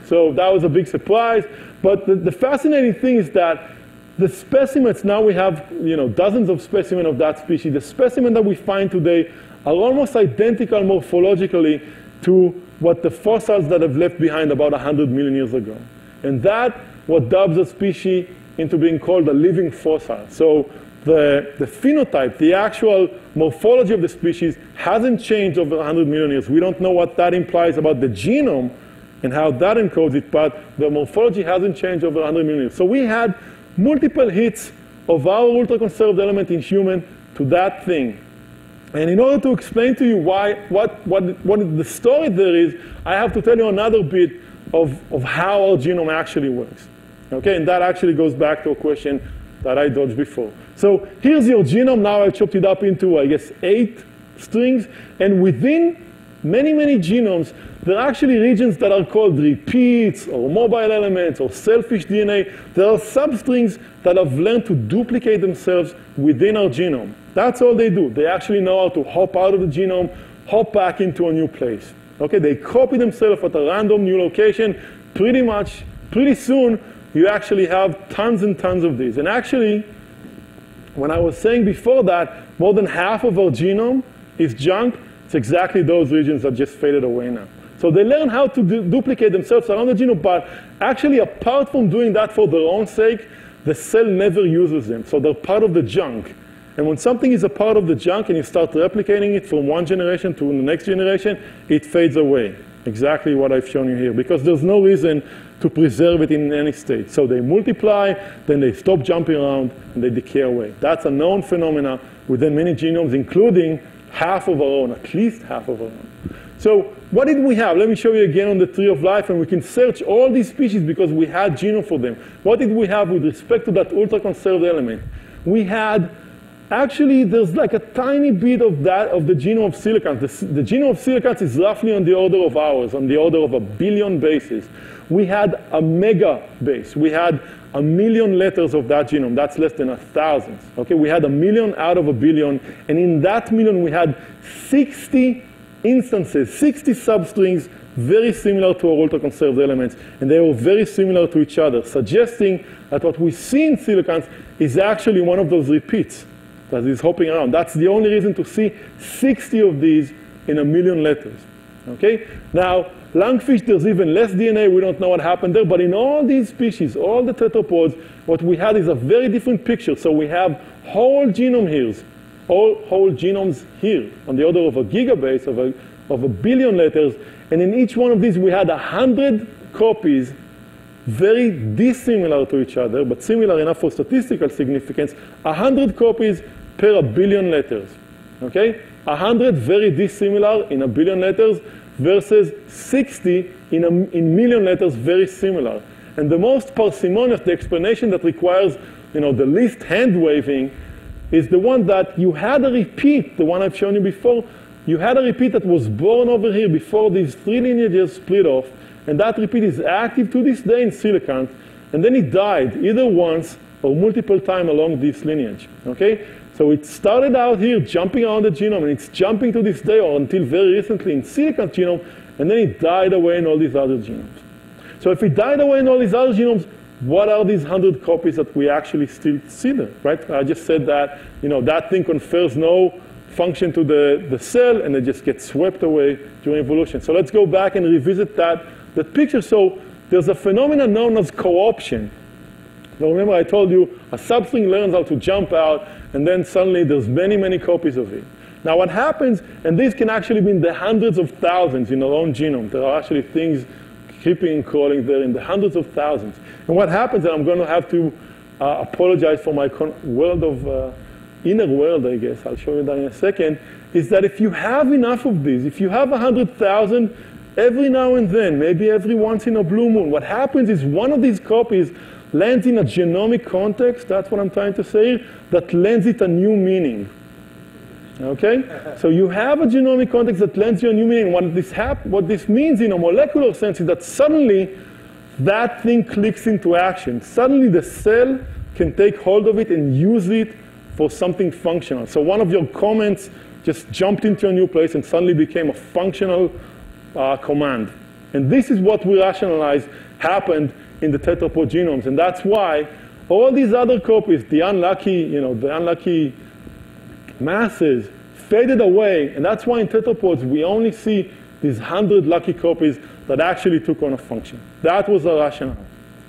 So that was a big surprise. But the fascinating thing is that the specimens, now we have, you know, dozens of specimens of that species. The specimens that we find today are almost identical morphologically to what the fossils that have left behind about 100 million years ago. And that what dubs a species into being called a living fossil. So the phenotype, the actual morphology of the species hasn't changed over 100 million years. We don't know what that implies about the genome and how that encodes it, but the morphology hasn't changed over 100 million years. So we had multiple hits of our ultra-conserved element in human to that thing. And in order to explain to you why, what the story there is, I have to tell you another bit of how our genome actually works. Okay, and that actually goes back to a question that I dodged before. So here's your genome. Now I've chopped it up into, I guess, 8 strings. And within many, many genomes, there are actually regions that are called repeats or mobile elements or selfish DNA. There are substrings that have learned to duplicate themselves within our genome. That's all they do. They actually know how to hop out of the genome, hop back into a new place. Okay, they copy themselves at a random new location. Pretty soon, you actually have tons and tons of these. And actually, when I was saying before that, more than half of our genome is junk. It's exactly those regions that just faded away now. So they learn how to duplicate themselves around the genome, but actually apart from doing that for their own sake, the cell never uses them. So they're part of the junk. And when something is a part of the junk and you start replicating it from one generation to the next generation, it fades away. Exactly what I've shown you here, because there's no reason to preserve it in any state. So they multiply, then they stop jumping around, and they decay away. That's a known phenomena within many genomes, including half of our own, at least half of our own. So what did we have? Let me show you again on the tree of life, and we can search all these species because we had genome for them. What did we have with respect to that ultra-conserved element? We had, actually, there's like a tiny bit of that, of the genome of silicans. The genome of silicans is roughly on the order of ours, on the order of 1 billion bases. We had a mega base. We had 1 million letters of that genome. That's less than 1,000. Okay, we had 1 million out of 1 billion, and in that million, we had 60 instances, 60 substrings very similar to our ultra-conserved elements, and they were very similar to each other, suggesting that what we see in silicans is actually one of those repeats that is hopping around. That's the only reason to see 60 of these in 1 million letters. Okay? Now, Lungfish, there's even less DNA. We don't know what happened there. But in all these species, all the tetrapods, what we had is a very different picture. So we have whole genome here, whole genomes here, on the order of a gigabase, of a billion letters. And in each one of these, we had 100 copies, very dissimilar to each other, but similar enough for statistical significance, 100 copies per a billion letters. Okay? 100 very dissimilar in a billion letters versus 60 in million letters, very similar. And the most parsimonious, the explanation that requires the least hand-waving, is the one that you had a repeat, the one I've shown you before. You had a repeat that was born over here before these three lineages split off, and that repeat is active to this day in silicans, and then it died either once or multiple times along this lineage. Okay? So it started out here jumping around the genome, and it's jumping to this day or until very recently in silicon genome, and then it died away in all these other genomes. So if it died away in all these other genomes, what are these 100 copies that we actually still see there? Right? I just said that that thing confers no function to the cell, and it just gets swept away during evolution. So let's go back and revisit that picture. So there's a phenomenon known as co-option. Now remember I told you, a substring learns how to jump out, and then suddenly there's many, many copies of it. Now what happens, and this can actually be in the hundreds of thousands in our own genome. There are actually things creeping and crawling there in the hundreds of thousands. And what happens, and I'm going to have to apologize for my inner world, I guess, I'll show you that in a second, is that if you have enough of these, if you have 100,000, every now and then, maybe every once in a blue moon, what happens is one of these copies lands in a genomic context, that's what I'm trying to say, that lends it a new meaning. Okay? So you have a genomic context that lends you a new meaning. What this means in a molecular sense is that suddenly that thing clicks into action. Suddenly the cell can take hold of it and use it for something functional. So one of your comments just jumped into a new place and suddenly became a functional command. And this is what we rationalize happened in the tetrapod genomes, and that's why all these other copies, the unlucky masses, faded away, and that's why in tetrapods we only see these 100 lucky copies that actually took on a function. That was the rationale.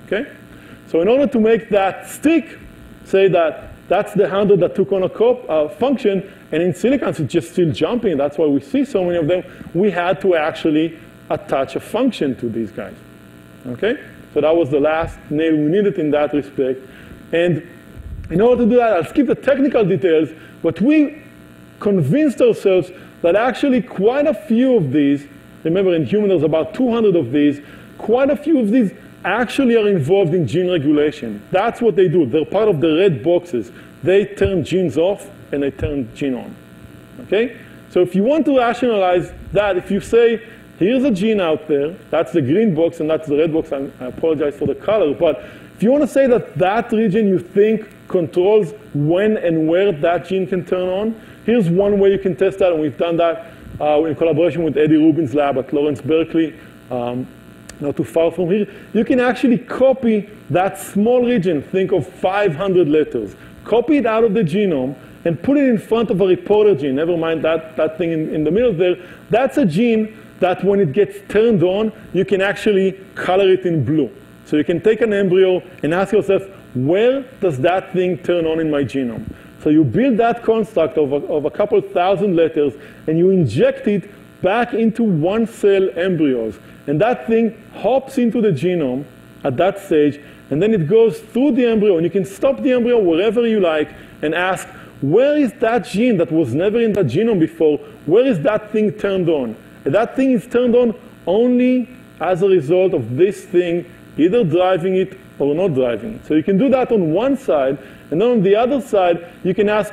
Okay? So in order to make that stick, say that that's the 100 that took on a function, and in silicons it's just still jumping, that's why we see so many of them, we had to actually attach a function to these guys. Okay? So that was the last nail we needed in that respect. And in order to do that, I'll skip the technical details, but we convinced ourselves that actually quite a few of these, remember in human there's about 200 of these, quite a few of these actually are involved in gene regulation. That's what they do. They're part of the red boxes. They turn genes off and they turn gene on. Okay? So if you want to rationalize that, if you say, here's a gene out there, that's the green box and that's the red box, I apologize for the color, but if you want to say that that region you think controls when and where that gene can turn on, here's one way you can test that, and we've done that in collaboration with Eddie Rubin's lab at Lawrence Berkeley, not too far from here. You can actually copy that small region, think of 500 letters, copy it out of the genome, and put it in front of a reporter gene, never mind that thing in the middle there, that's a gene that when it gets turned on, you can actually color it in blue. So you can take an embryo and ask yourself, where does that thing turn on in my genome? So you build that construct of a couple thousand letters, and you inject it back into one cell embryos. And that thing hops into the genome at that stage, and then it goes through the embryo, and you can stop the embryo wherever you like and ask, where is that gene that was never in that genome before? Where is that thing turned on? That thing is turned on only as a result of this thing either driving it or not driving it. So you can do that on one side, and then on the other side, you can ask,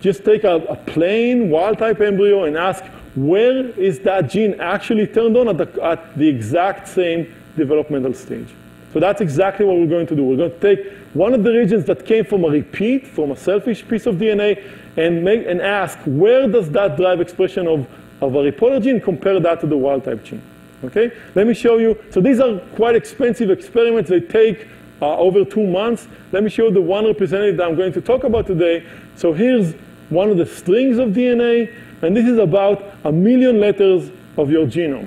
just take a plain wild-type embryo and ask, where is that gene actually turned on at the exact same developmental stage? So that's exactly what we're going to do. We're going to take one of the regions that came from a repeat, from a selfish piece of DNA, and ask, where does that drive expression of a reporter gene, compare that to the wild-type gene. Okay? Let me show you. So these are quite expensive experiments. They take over 2 months. Let me show you the one representative that I'm going to talk about today. So here's one of the strings of DNA, and this is about 1 million letters of your genome.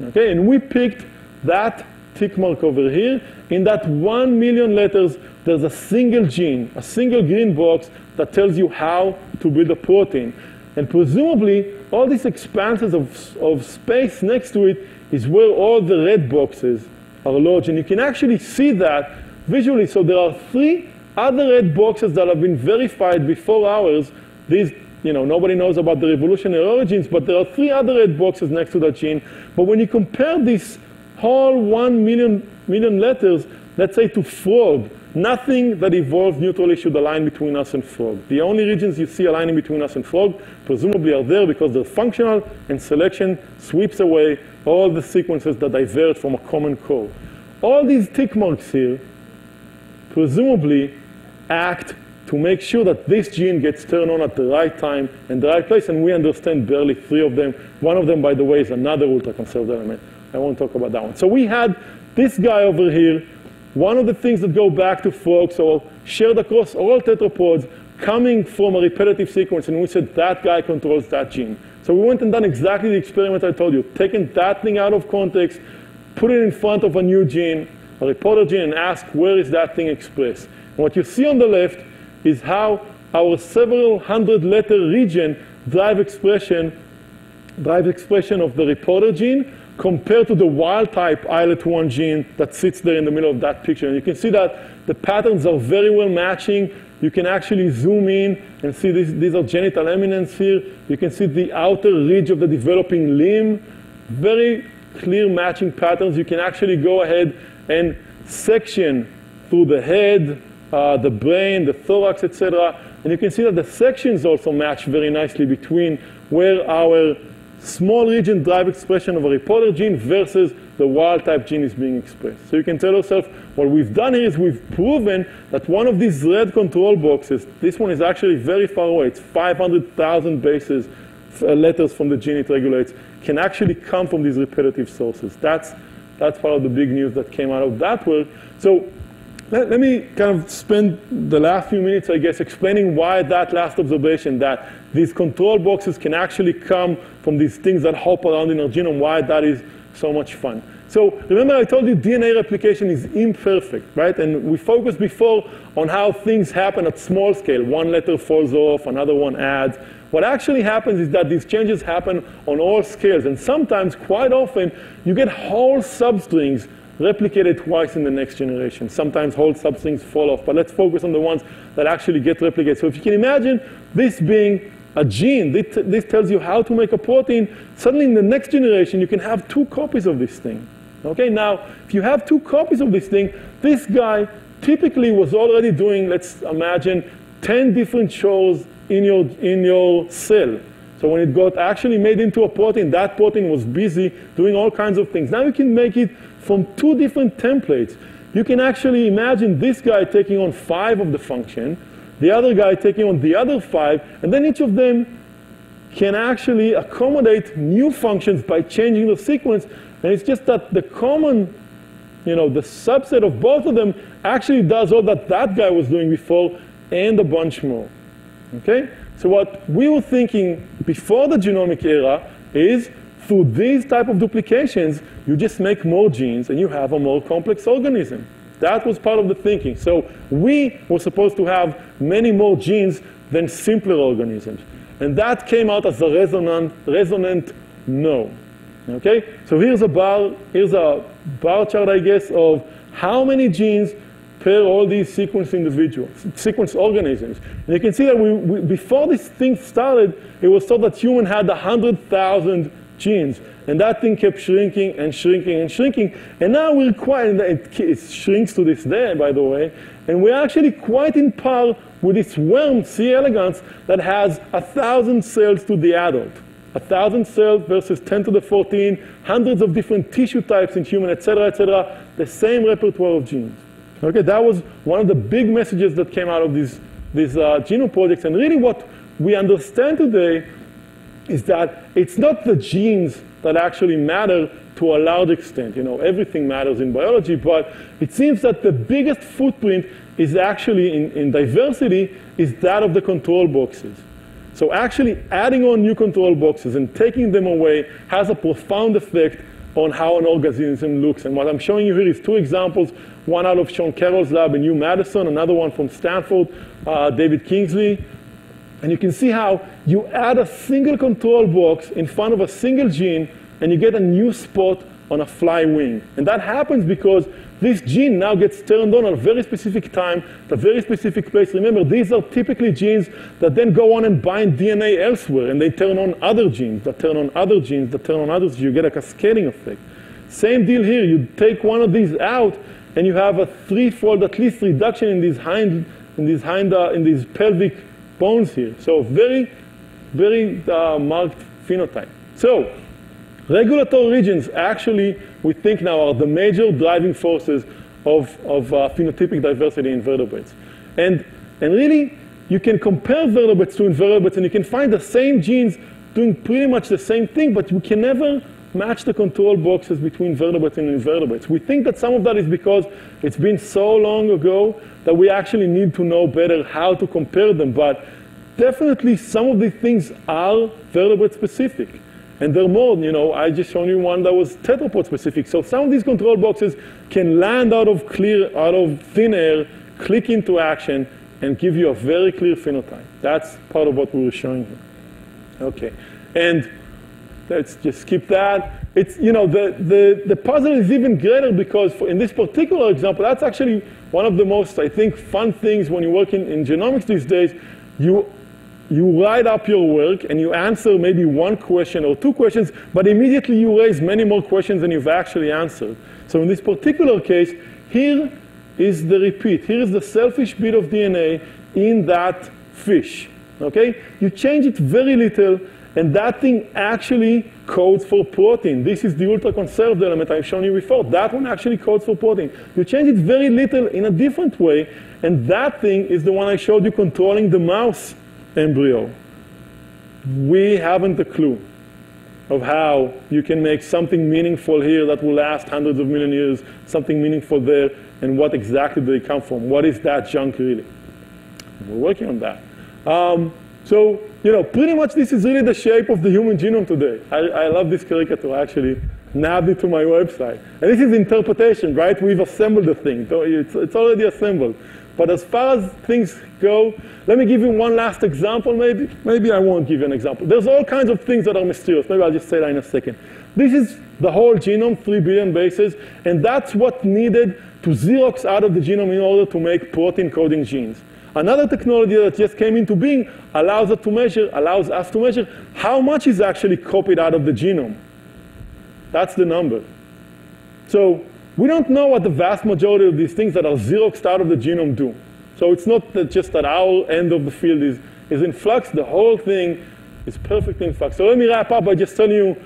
Okay, and we picked that tick mark over here. In that 1 million letters, there's a single gene, a single green box that tells you how to build a protein. And presumably, all these expanses of space next to it is where all the red boxes are lodged. And you can actually see that visually. So there are three other red boxes that have been verified before ours. These, you know, nobody knows about the evolutionary origins, but there are three other red boxes next to that gene. But when you compare this whole 1 million letters, let's say, to frog, nothing that evolved neutrally should align between us and frog. The only regions you see aligning between us and frog presumably are there because they're functional, and selection sweeps away all the sequences that diverge from a common core. All these tick marks here presumably act to make sure that this gene gets turned on at the right time and the right place, and we understand barely three of them. One of them, by the way, is another ultra-conserved element. I won't talk about that one. So we had this guy over here, one of the things that go back to frogs or shared across all tetrapods coming from a repetitive sequence, and we said that guy controls that gene. So we went and done exactly the experiment I told you, taking that thing out of context, put it in front of a new gene, a reporter gene, and ask where is that thing expressed. And what you see on the left is how our several hundred letter region drives expression of the reporter gene compared to the wild type islet 1 gene that sits there in the middle of that picture. And you can see that the patterns are very well matching. You can actually zoom in and see these are genital eminence here. You can see the outer ridge of the developing limb. Very clear matching patterns. You can actually go ahead and section through the head, the brain, the thorax, etc. And you can see that the sections also match very nicely between where our small region drive expression of a reporter gene versus the wild type gene is being expressed. So you can tell yourself, what we've done here is we've proven that one of these red control boxes, this one is actually very far away, it's 500,000 bases, letters from the gene it regulates, can actually come from these repetitive sources. That's part of the big news that came out of that work. So let me kind of spend the last few minutes, I guess, explaining why that last observation, that these control boxes can actually come from these things that hop around in our genome, why that is so much fun. So remember I told you DNA replication is imperfect, right? And we focused before on how things happen at small scale. One letter falls off, another one adds. What actually happens is that these changes happen on all scales. And sometimes, quite often, you get whole substrings replicated twice in the next generation. Sometimes whole substrings fall off, but let's focus on the ones that actually get replicated. So if you can imagine this being a gene, this tells you how to make a protein. Suddenly in the next generation, you can have two copies of this thing. Okay, now, if you have two copies of this thing, this guy typically was already doing, let's imagine, 10 different chores in your cell. So when it got actually made into a protein, that protein was busy doing all kinds of things. Now you can make it from two different templates. You can actually imagine this guy taking on 5 of the function, the other guy taking on the other 5, and then each of them can actually accommodate new functions by changing the sequence. And it's just that the common, you know, the subset of both of them actually does all that that guy was doing before and a bunch more. Okay? So what we were thinking before the genomic era is through these type of duplications, you just make more genes and you have a more complex organism. That was part of the thinking. So we were supposed to have many more genes than simpler organisms. And that came out as a resonant no. Okay? So here's a bar chart, I guess, of how many genes per all these sequence organisms. And you can see that we before this thing started, it was thought that human had 100,000 genes. And that thing kept shrinking and shrinking and shrinking. And now we're quite, it shrinks to this day, by the way. And we're actually quite in par with this worm, C. elegans, that has 1,000 cells to the adult. 1,000 cells versus 10 to the 14, hundreds of different tissue types in human, etc., etc. The same repertoire of genes. Okay, that was one of the big messages that came out of these genome projects. And really what we understand today is that it's not the genes that actually matter to a large extent. You know, everything matters in biology, but it seems that the biggest footprint is actually in diversity is that of the control boxes. So actually adding on new control boxes and taking them away has a profound effect on how an organism looks. And what I'm showing you here is two examples, one out of Sean Carroll's lab in New Madison, another one from Stanford, David Kingsley. And you can see how you add a single control box in front of a single gene, and you get a new spot on a fly wing. And that happens because this gene now gets turned on at a very specific time, at a very specific place. Remember, these are typically genes that then go on and bind DNA elsewhere, and they turn on other genes that turn on other genes that turn on others. You get a cascading effect. Same deal here. You take one of these out, and you have a threefold at least reduction in these hind, in these pelvic bones here. So very, very marked phenotype. So regulatory regions, actually, we think now are the major driving forces of phenotypic diversity in vertebrates. And really, you can compare vertebrates to invertebrates, and you can find the same genes doing pretty much the same thing, but you can never match the control boxes between vertebrates and invertebrates. We think that some of that is because it's been so long ago that we actually need to know better how to compare them. But definitely, some of these things are vertebrate-specific. And there are more. You know, I just showed you one that was tetrapod-specific. So some of these control boxes can land out of thin air, click into action, and give you a very clear phenotype. That's part of what we were showing here. Okay, and let's just skip that. It's, you know, the puzzle is even greater because in this particular example, that's actually one of the most, I think, fun things when you work in genomics these days. You write up your work, and you answer maybe one question or two questions, but immediately you raise many more questions than you've actually answered. So in this particular case, here is the repeat. Here is the selfish bit of DNA in that fish. Okay? You change it very little, and that thing actually codes for protein. This is the ultra-conserved element I've shown you before. That one actually codes for protein. You change it very little in a different way, and that thing is the one I showed you controlling the mouse embryo. We haven't a clue of how you can make something meaningful here that will last hundreds of million years, something meaningful there, and what exactly they come from. What is that junk really? We're working on that. So, you know, pretty much this is really the shape of the human genome today. I love this caricature, actually. Nabbed it to my website. And this is interpretation, right? We've assembled the thing. So it's already assembled. But as far as things go, let me give you one last example, maybe. Maybe I won't give you an example. There's all kinds of things that are mysterious. Maybe I'll just say that in a second. This is the whole genome, 3 billion bases, and that's what needed to Xerox out of the genome in order to make protein coding genes. Another technology that just came into being allows us to measure how much is actually copied out of the genome. That's the number. So we don't know what the vast majority of these things that are Xeroxed out of the genome do. So it's not that just that our end of the field is in flux. The whole thing is perfectly in flux. So let me wrap up by just telling you,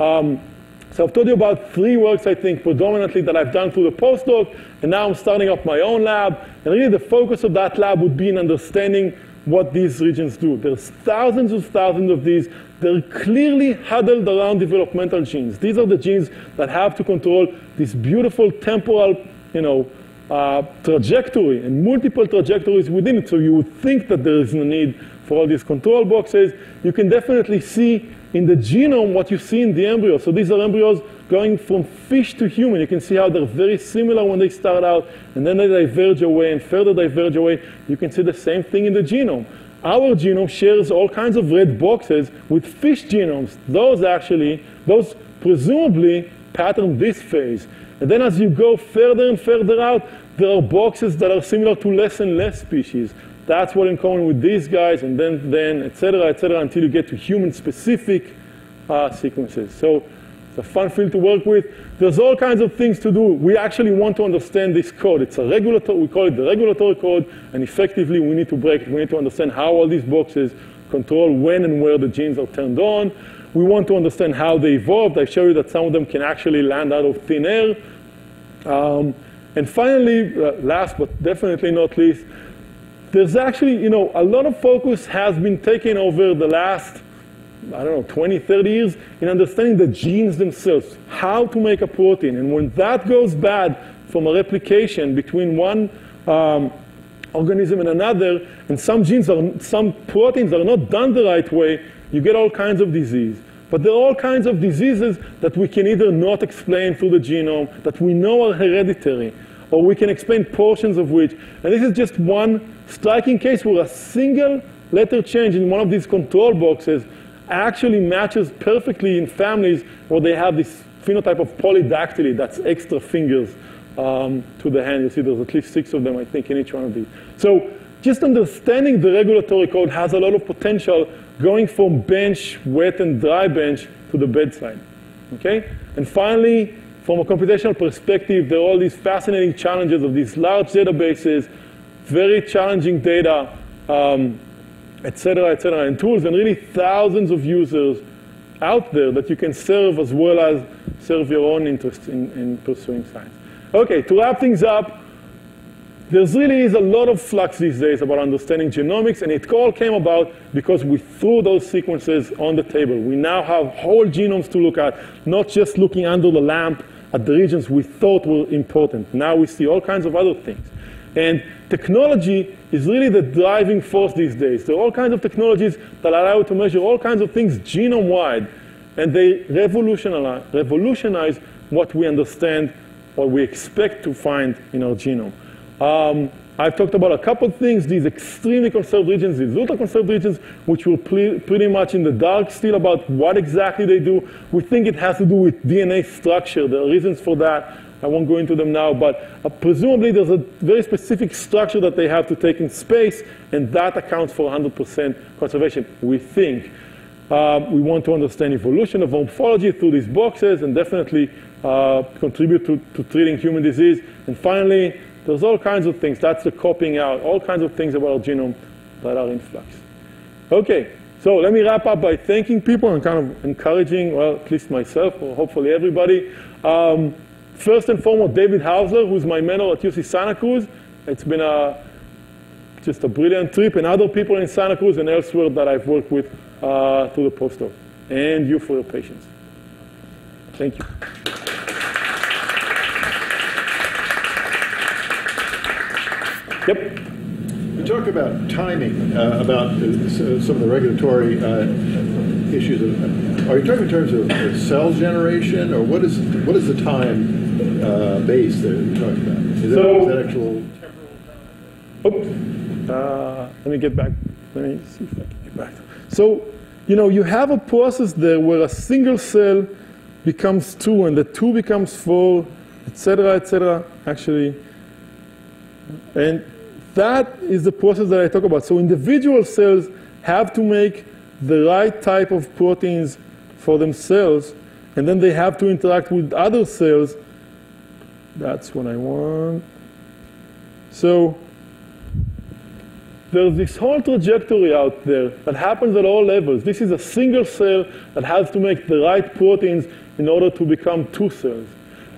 so I've told you about three works, I think, predominantly that I've done through the postdoc, and now I'm starting up my own lab. And really the focus of that lab would be in understanding what these regions do. There's thousands of these. They're clearly huddled around developmental genes. These are the genes that have to control this beautiful temporal, you know, trajectory and multiple trajectories within it. So you would think that there is no need for all these control boxes. You can definitely see in the genome what you see in the embryo. So these are embryos going from fish to human. You can see how they're very similar when they start out, and then they diverge away and further diverge away. You can see the same thing in the genome. Our genome shares all kinds of red boxes with fish genomes. Those presumably pattern this phase. And then as you go further and further out, there are boxes that are similar to less and less species. That's what in common with these guys, and then et cetera, until you get to human-specific sequences. So it's a fun field to work with. There's all kinds of things to do. We actually want to understand this code. It's a regulatory, we call it the regulatory code, and effectively we need to break it. We need to understand how all these boxes control when and where the genes are turned on. We want to understand how they evolved. I show you that some of them can actually land out of thin air. And finally, last but definitely not least, there's actually, you know, a lot of focus has been taken over the last, I don't know, 20, 30 years in understanding the genes themselves, how to make a protein. And when that goes bad from a replication between one organism and another, and some proteins are not done the right way, you get all kinds of disease. But there are all kinds of diseases that we can either not explain through the genome, that we know are hereditary, or we can explain portions of which. And this is just one striking case where a single letter change in one of these control boxes actually matches perfectly in families where they have this phenotype of polydactyly, that's extra fingers to the hand. You see there's at least 6 of them, I think, in each one of these. So just understanding the regulatory code has a lot of potential going from bench, wet and dry bench, to the bedside. Okay? And finally, from a computational perspective, there are all these fascinating challenges of these large databases, very challenging data, et cetera, and tools, and really thousands of users out there that you can serve as well as serve your own interest in pursuing science. Okay, to wrap things up, there really is a lot of flux these days about understanding genomics, and it all came about because we threw those sequences on the table. We now have whole genomes to look at, not just looking under the lamp at the regions we thought were important. Now we see all kinds of other things. And technology is really the driving force these days. There are all kinds of technologies that allow you to measure all kinds of things genome-wide, and they revolutionize what we understand or we expect to find in our genome. I've talked about a couple of things, these extremely conserved regions, these ultra-conserved regions, which were pretty much in the dark still about what exactly they do. We think it has to do with DNA structure. There are reasons for that. I won't go into them now, but presumably there's a very specific structure that they have to take in space, and that accounts for 100% conservation, we think. We want to understand evolution of morphology through these boxes and definitely contribute to treating human disease. And finally, there's all kinds of things. That's the copying out, all kinds of things about our genome that are in flux. Okay, so let me wrap up by thanking people and kind of encouraging, well, at least myself or hopefully everybody. First and foremost, David Haussler, who's my mentor at UC Santa Cruz. It's been just a brilliant trip, and other people in Santa Cruz and elsewhere that I've worked with through the postdoc. And you for your patience. Thank you. Yep. We talk about timing, about some of the regulatory issues. Are you talking in terms of cell generation, or what is the time base that you're talking about? Is that actual temporal time? Let me get back. Let me see if I can get back. So, you know, you have a process there where a single cell becomes 2, and the 2 becomes 4, et cetera, et cetera. Actually, and that is the process that I talk about. So individual cells have to make the right type of proteins for themselves, and then they have to interact with other cells. That's what I want. So there's this whole trajectory out there that happens at all levels. This is a single cell that has to make the right proteins in order to become 2 cells.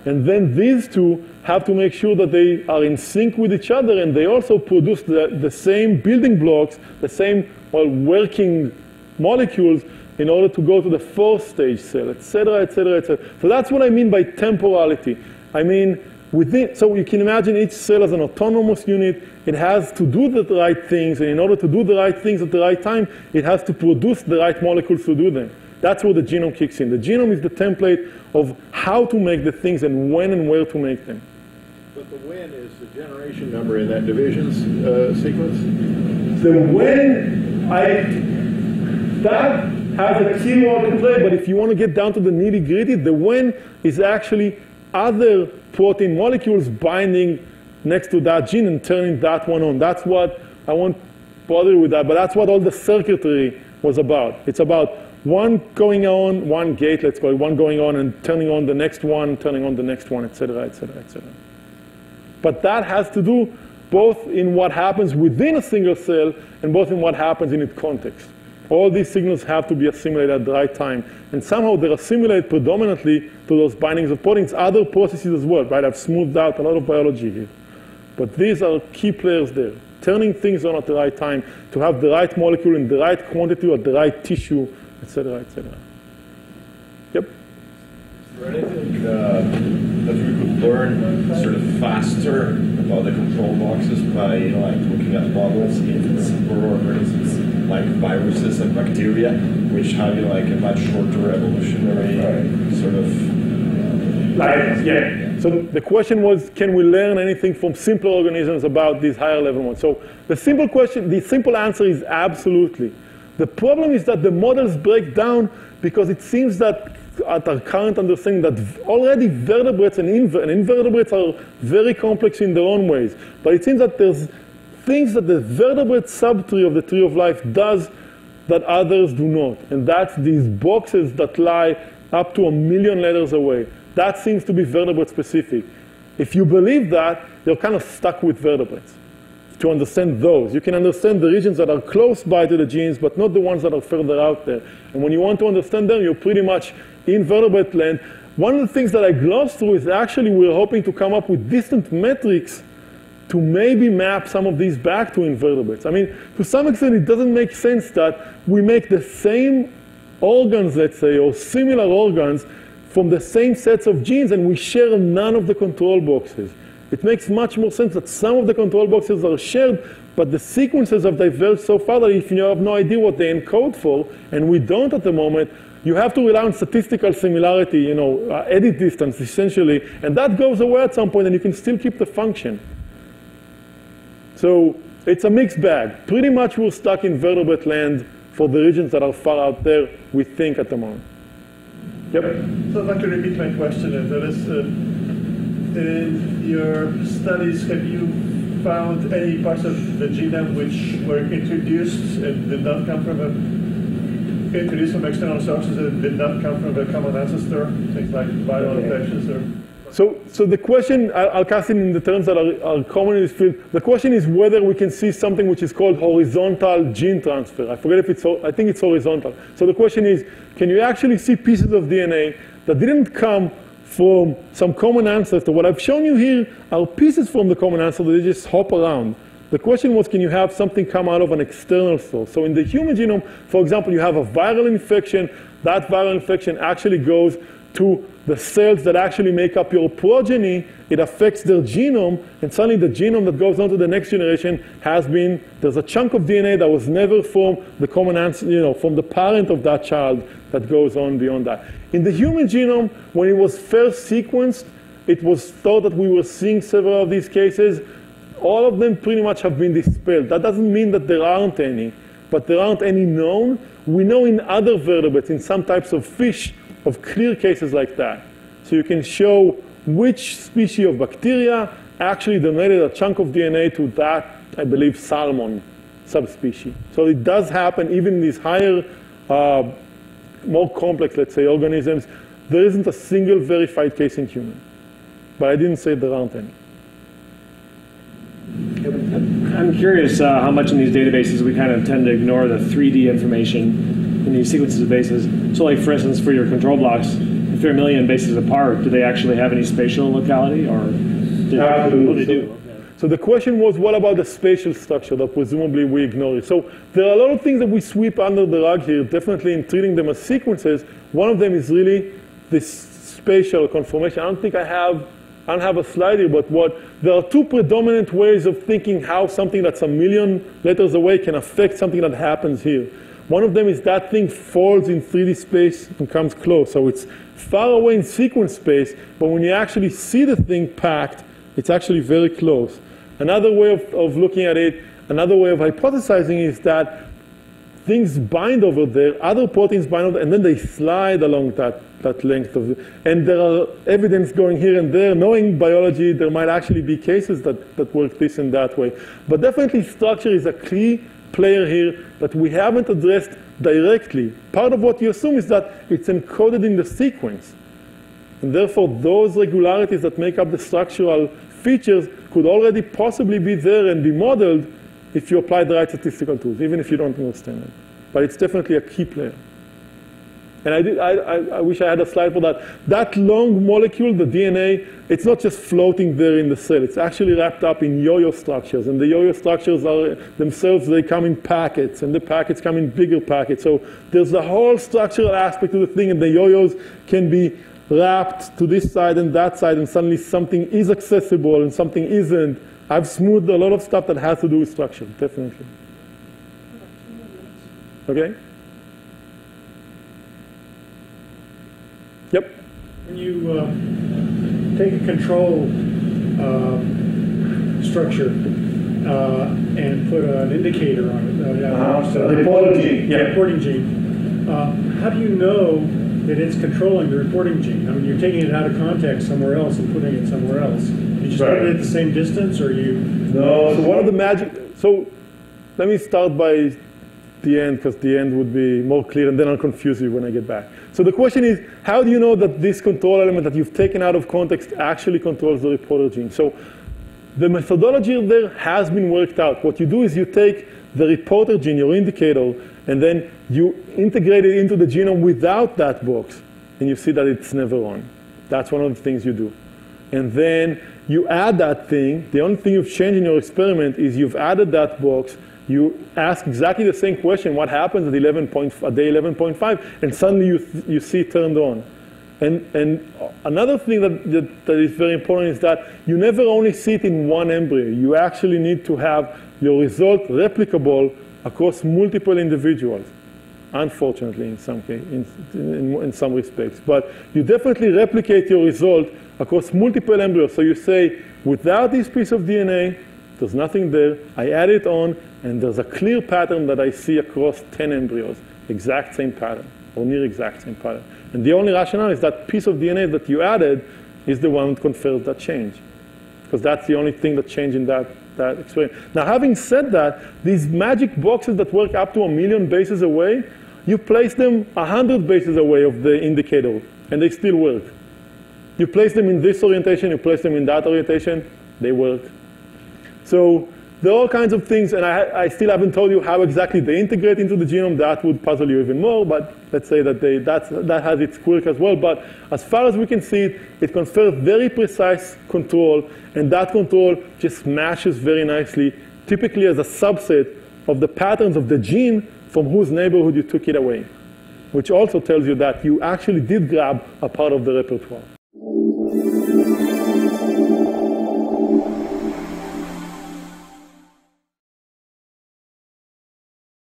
And then these 2 have to make sure that they are in sync with each other, and they also produce the same building blocks, the same working molecules in order to go to the 4th stage cell, et cetera, et cetera, et cetera. So that's what I mean by temporality. I mean, so you can imagine each cell as an autonomous unit. It has to do the right things, and in order to do the right things at the right time, it has to produce the right molecules to do them. That's where the genome kicks in. The genome is the template of how to make the things and when and where to make them. But the when is the generation number in that division sequence? The when, that has a key role to play, but if you want to get down to the nitty-gritty, the when is actually other protein molecules binding next to that gene and turning that one on. That's what, I won't bother you with that, but that's what all the circuitry was about. It's about one going on, one gate, let's call it, one going on and turning on the next one, turning on the next one, et cetera, et cetera, et cetera. But that has to do both in what happens within a single cell and both in what happens in its context. All these signals have to be assimilated at the right time. And somehow they're assimilated predominantly to those bindings of proteins, other processes as well, right? I've smoothed out a lot of biology here. But these are key players there, turning things on at the right time to have the right molecule in the right quantity at the right tissue, et cetera, et cetera. Yep? Is there anything that we could learn sort of faster about the control boxes by, looking at models in simple organisms? like viruses and bacteria, which have like a much shorter evolutionary sort of life. Yeah. So the question was, can we learn anything from simpler organisms about these higher level ones? So the simple question, the simple answer is absolutely. The problem is that the models break down because it seems that at our current understanding that already vertebrates and invertebrates are very complex in their own ways. But it seems that there's things that the vertebrate subtree of the tree of life does that others do not. And that's these boxes that lie up to 1 million letters away. That seems to be vertebrate specific. If you believe that, you're kind of stuck with vertebrates. To understand those, you can understand the regions that are close by to the genes, but not the ones that are further out there. And when you want to understand them, you're pretty much in vertebrate land. One of the things that I glossed through is actually we're hoping to come up with distant metrics to maybe map some of these back to invertebrates. I mean, to some extent, it doesn't make sense that we make the same organs, let's say, or similar organs from the same sets of genes, and we share none of the control boxes. It makes much more sense that some of the control boxes are shared, but the sequences have diverged so far that if you have no idea what they encode for, and we don't at the moment, you have to rely on statistical similarity, you know, edit distance, essentially. And that goes away at some point, and you can still keep the function. So it's a mixed bag. Pretty much we're stuck in vertebrate land for the regions that are far out there, we think, at the moment. Yep? So I'd like to repeat my question. If there is, in your studies, have you found any parts of the genome which were introduced and did not come from external sources and did not come from a common ancestor, things like viral infections or? So the question, I'll cast it in the terms that are common in this field. The question is whether we can see something which is called horizontal gene transfer. I forget if it's, I think it's horizontal. So the question is, can you actually see pieces of DNA that didn't come from some common ancestor? What I've shown you here are pieces from the common ancestor. They just hop around. The question was, can you have something come out of an external source? So in the human genome, for example, you have a viral infection. That viral infection actually goes to the cells that actually make up your progeny. It affects their genome, and suddenly the genome that goes on to the next generation has been, there's a chunk of DNA that was never from the common ancestor, you know, from the parent of that child that goes on beyond that. In the human genome, when it was first sequenced, it was thought that we were seeing several of these cases. All of them pretty much have been dispelled. That doesn't mean that there aren't any, but there aren't any known. We know in other vertebrates, in some types of fish, of clear cases like that. So you can show which species of bacteria actually donated a chunk of DNA to that, I believe, salmon subspecies. So it does happen even in these higher, more complex, let's say, organisms. There isn't a single verified case in human. But I didn't say there aren't any. I'm curious how much in these databases we kind of tend to ignore the 3D information in these sequences of bases. So like, for instance, for your control blocks, if they're 1 million bases apart, do they actually have any spatial locality, or what do they do? So the question was, what about the spatial structure that presumably we ignore? So there are a lot of things that we sweep under the rug here, definitely in treating them as sequences. One of them is really this spatial conformation. I don't think I don't have a slide here, but there are two predominant ways of thinking how something that's 1 million letters away can affect something that happens here. One of them is that thing falls in 3D space and comes close. So it's far away in sequence space, but when you actually see the thing packed, it's actually very close. Another way of looking at it, another way of hypothesizing is that things bind over there, other proteins bind over there, and then they slide along that length of it. And there are evidence going here and there. Knowing biology, there might actually be cases that work this and that way. But definitely structure is a key player here that we haven't addressed directly. Part of what you assume is that it's encoded in the sequence. And therefore, those regularities that make up the structural features could already possibly be there and be modeled if you apply the right statistical tools, even if you don't understand it. But it's definitely a key player. And I wish I had a slide for that. That long molecule, the DNA, it's not just floating there in the cell. It's actually wrapped up in yo-yo structures. And the yo-yo structures are themselves, they come in packets. And the packets come in bigger packets. So there's a whole structural aspect of the thing. And the yo-yos can be wrapped to this side and that side. And suddenly something is accessible and something isn't. I've smoothed a lot of stuff that has to do with structure, definitely. Okay? Yep? When you take a control structure and put an indicator on it, the reporting gene, how do you know that it's controlling the reporting gene? I mean, you're taking it out of context somewhere else and putting it somewhere else. You just put it at the same distance, or you... No, so one of the magic... So let me start by the end, because the end would be more clear, and then I'll confuse you when I get back. So the question is, how do you know that this control element that you've taken out of context actually controls the reporter gene? So the methodology there has been worked out. What you do is you take the reporter gene, your indicator, and then you integrate it into the genome without that box, and you see that it's never on. That's one of the things you do. And then you add that thing. The only thing you've changed in your experiment is you've added that box. You ask exactly the same question, what happens at day 11.5, and suddenly you see it turned on. And another thing that is very important is that you never only see it in one embryo. You actually need to have your result replicable across multiple individuals, unfortunately, in some case, in some respects. But you definitely replicate your result across multiple embryos. So you say, without this piece of DNA, there's nothing there. I add it on, and there's a clear pattern that I see across 10 embryos, exact same pattern, or near exact same pattern. And the only rationale is that piece of DNA that you added is the one that confers that change, because that's the only thing that changed in that experiment. Now, having said that, these magic boxes that work up to 1 million bases away, you place them 100 bases away of the indicator, and they still work. You place them in this orientation, you place them in that orientation, they work. So there are all kinds of things, and I still haven't told you how exactly they integrate into the genome. That would puzzle you even more, but let's say that that has its quirk as well. But as far as we can see it, it confers very precise control, and that control just matches very nicely, typically as a subset of the patterns of the gene from whose neighborhood you took it away, which also tells you that you actually did grab a part of the repertoire.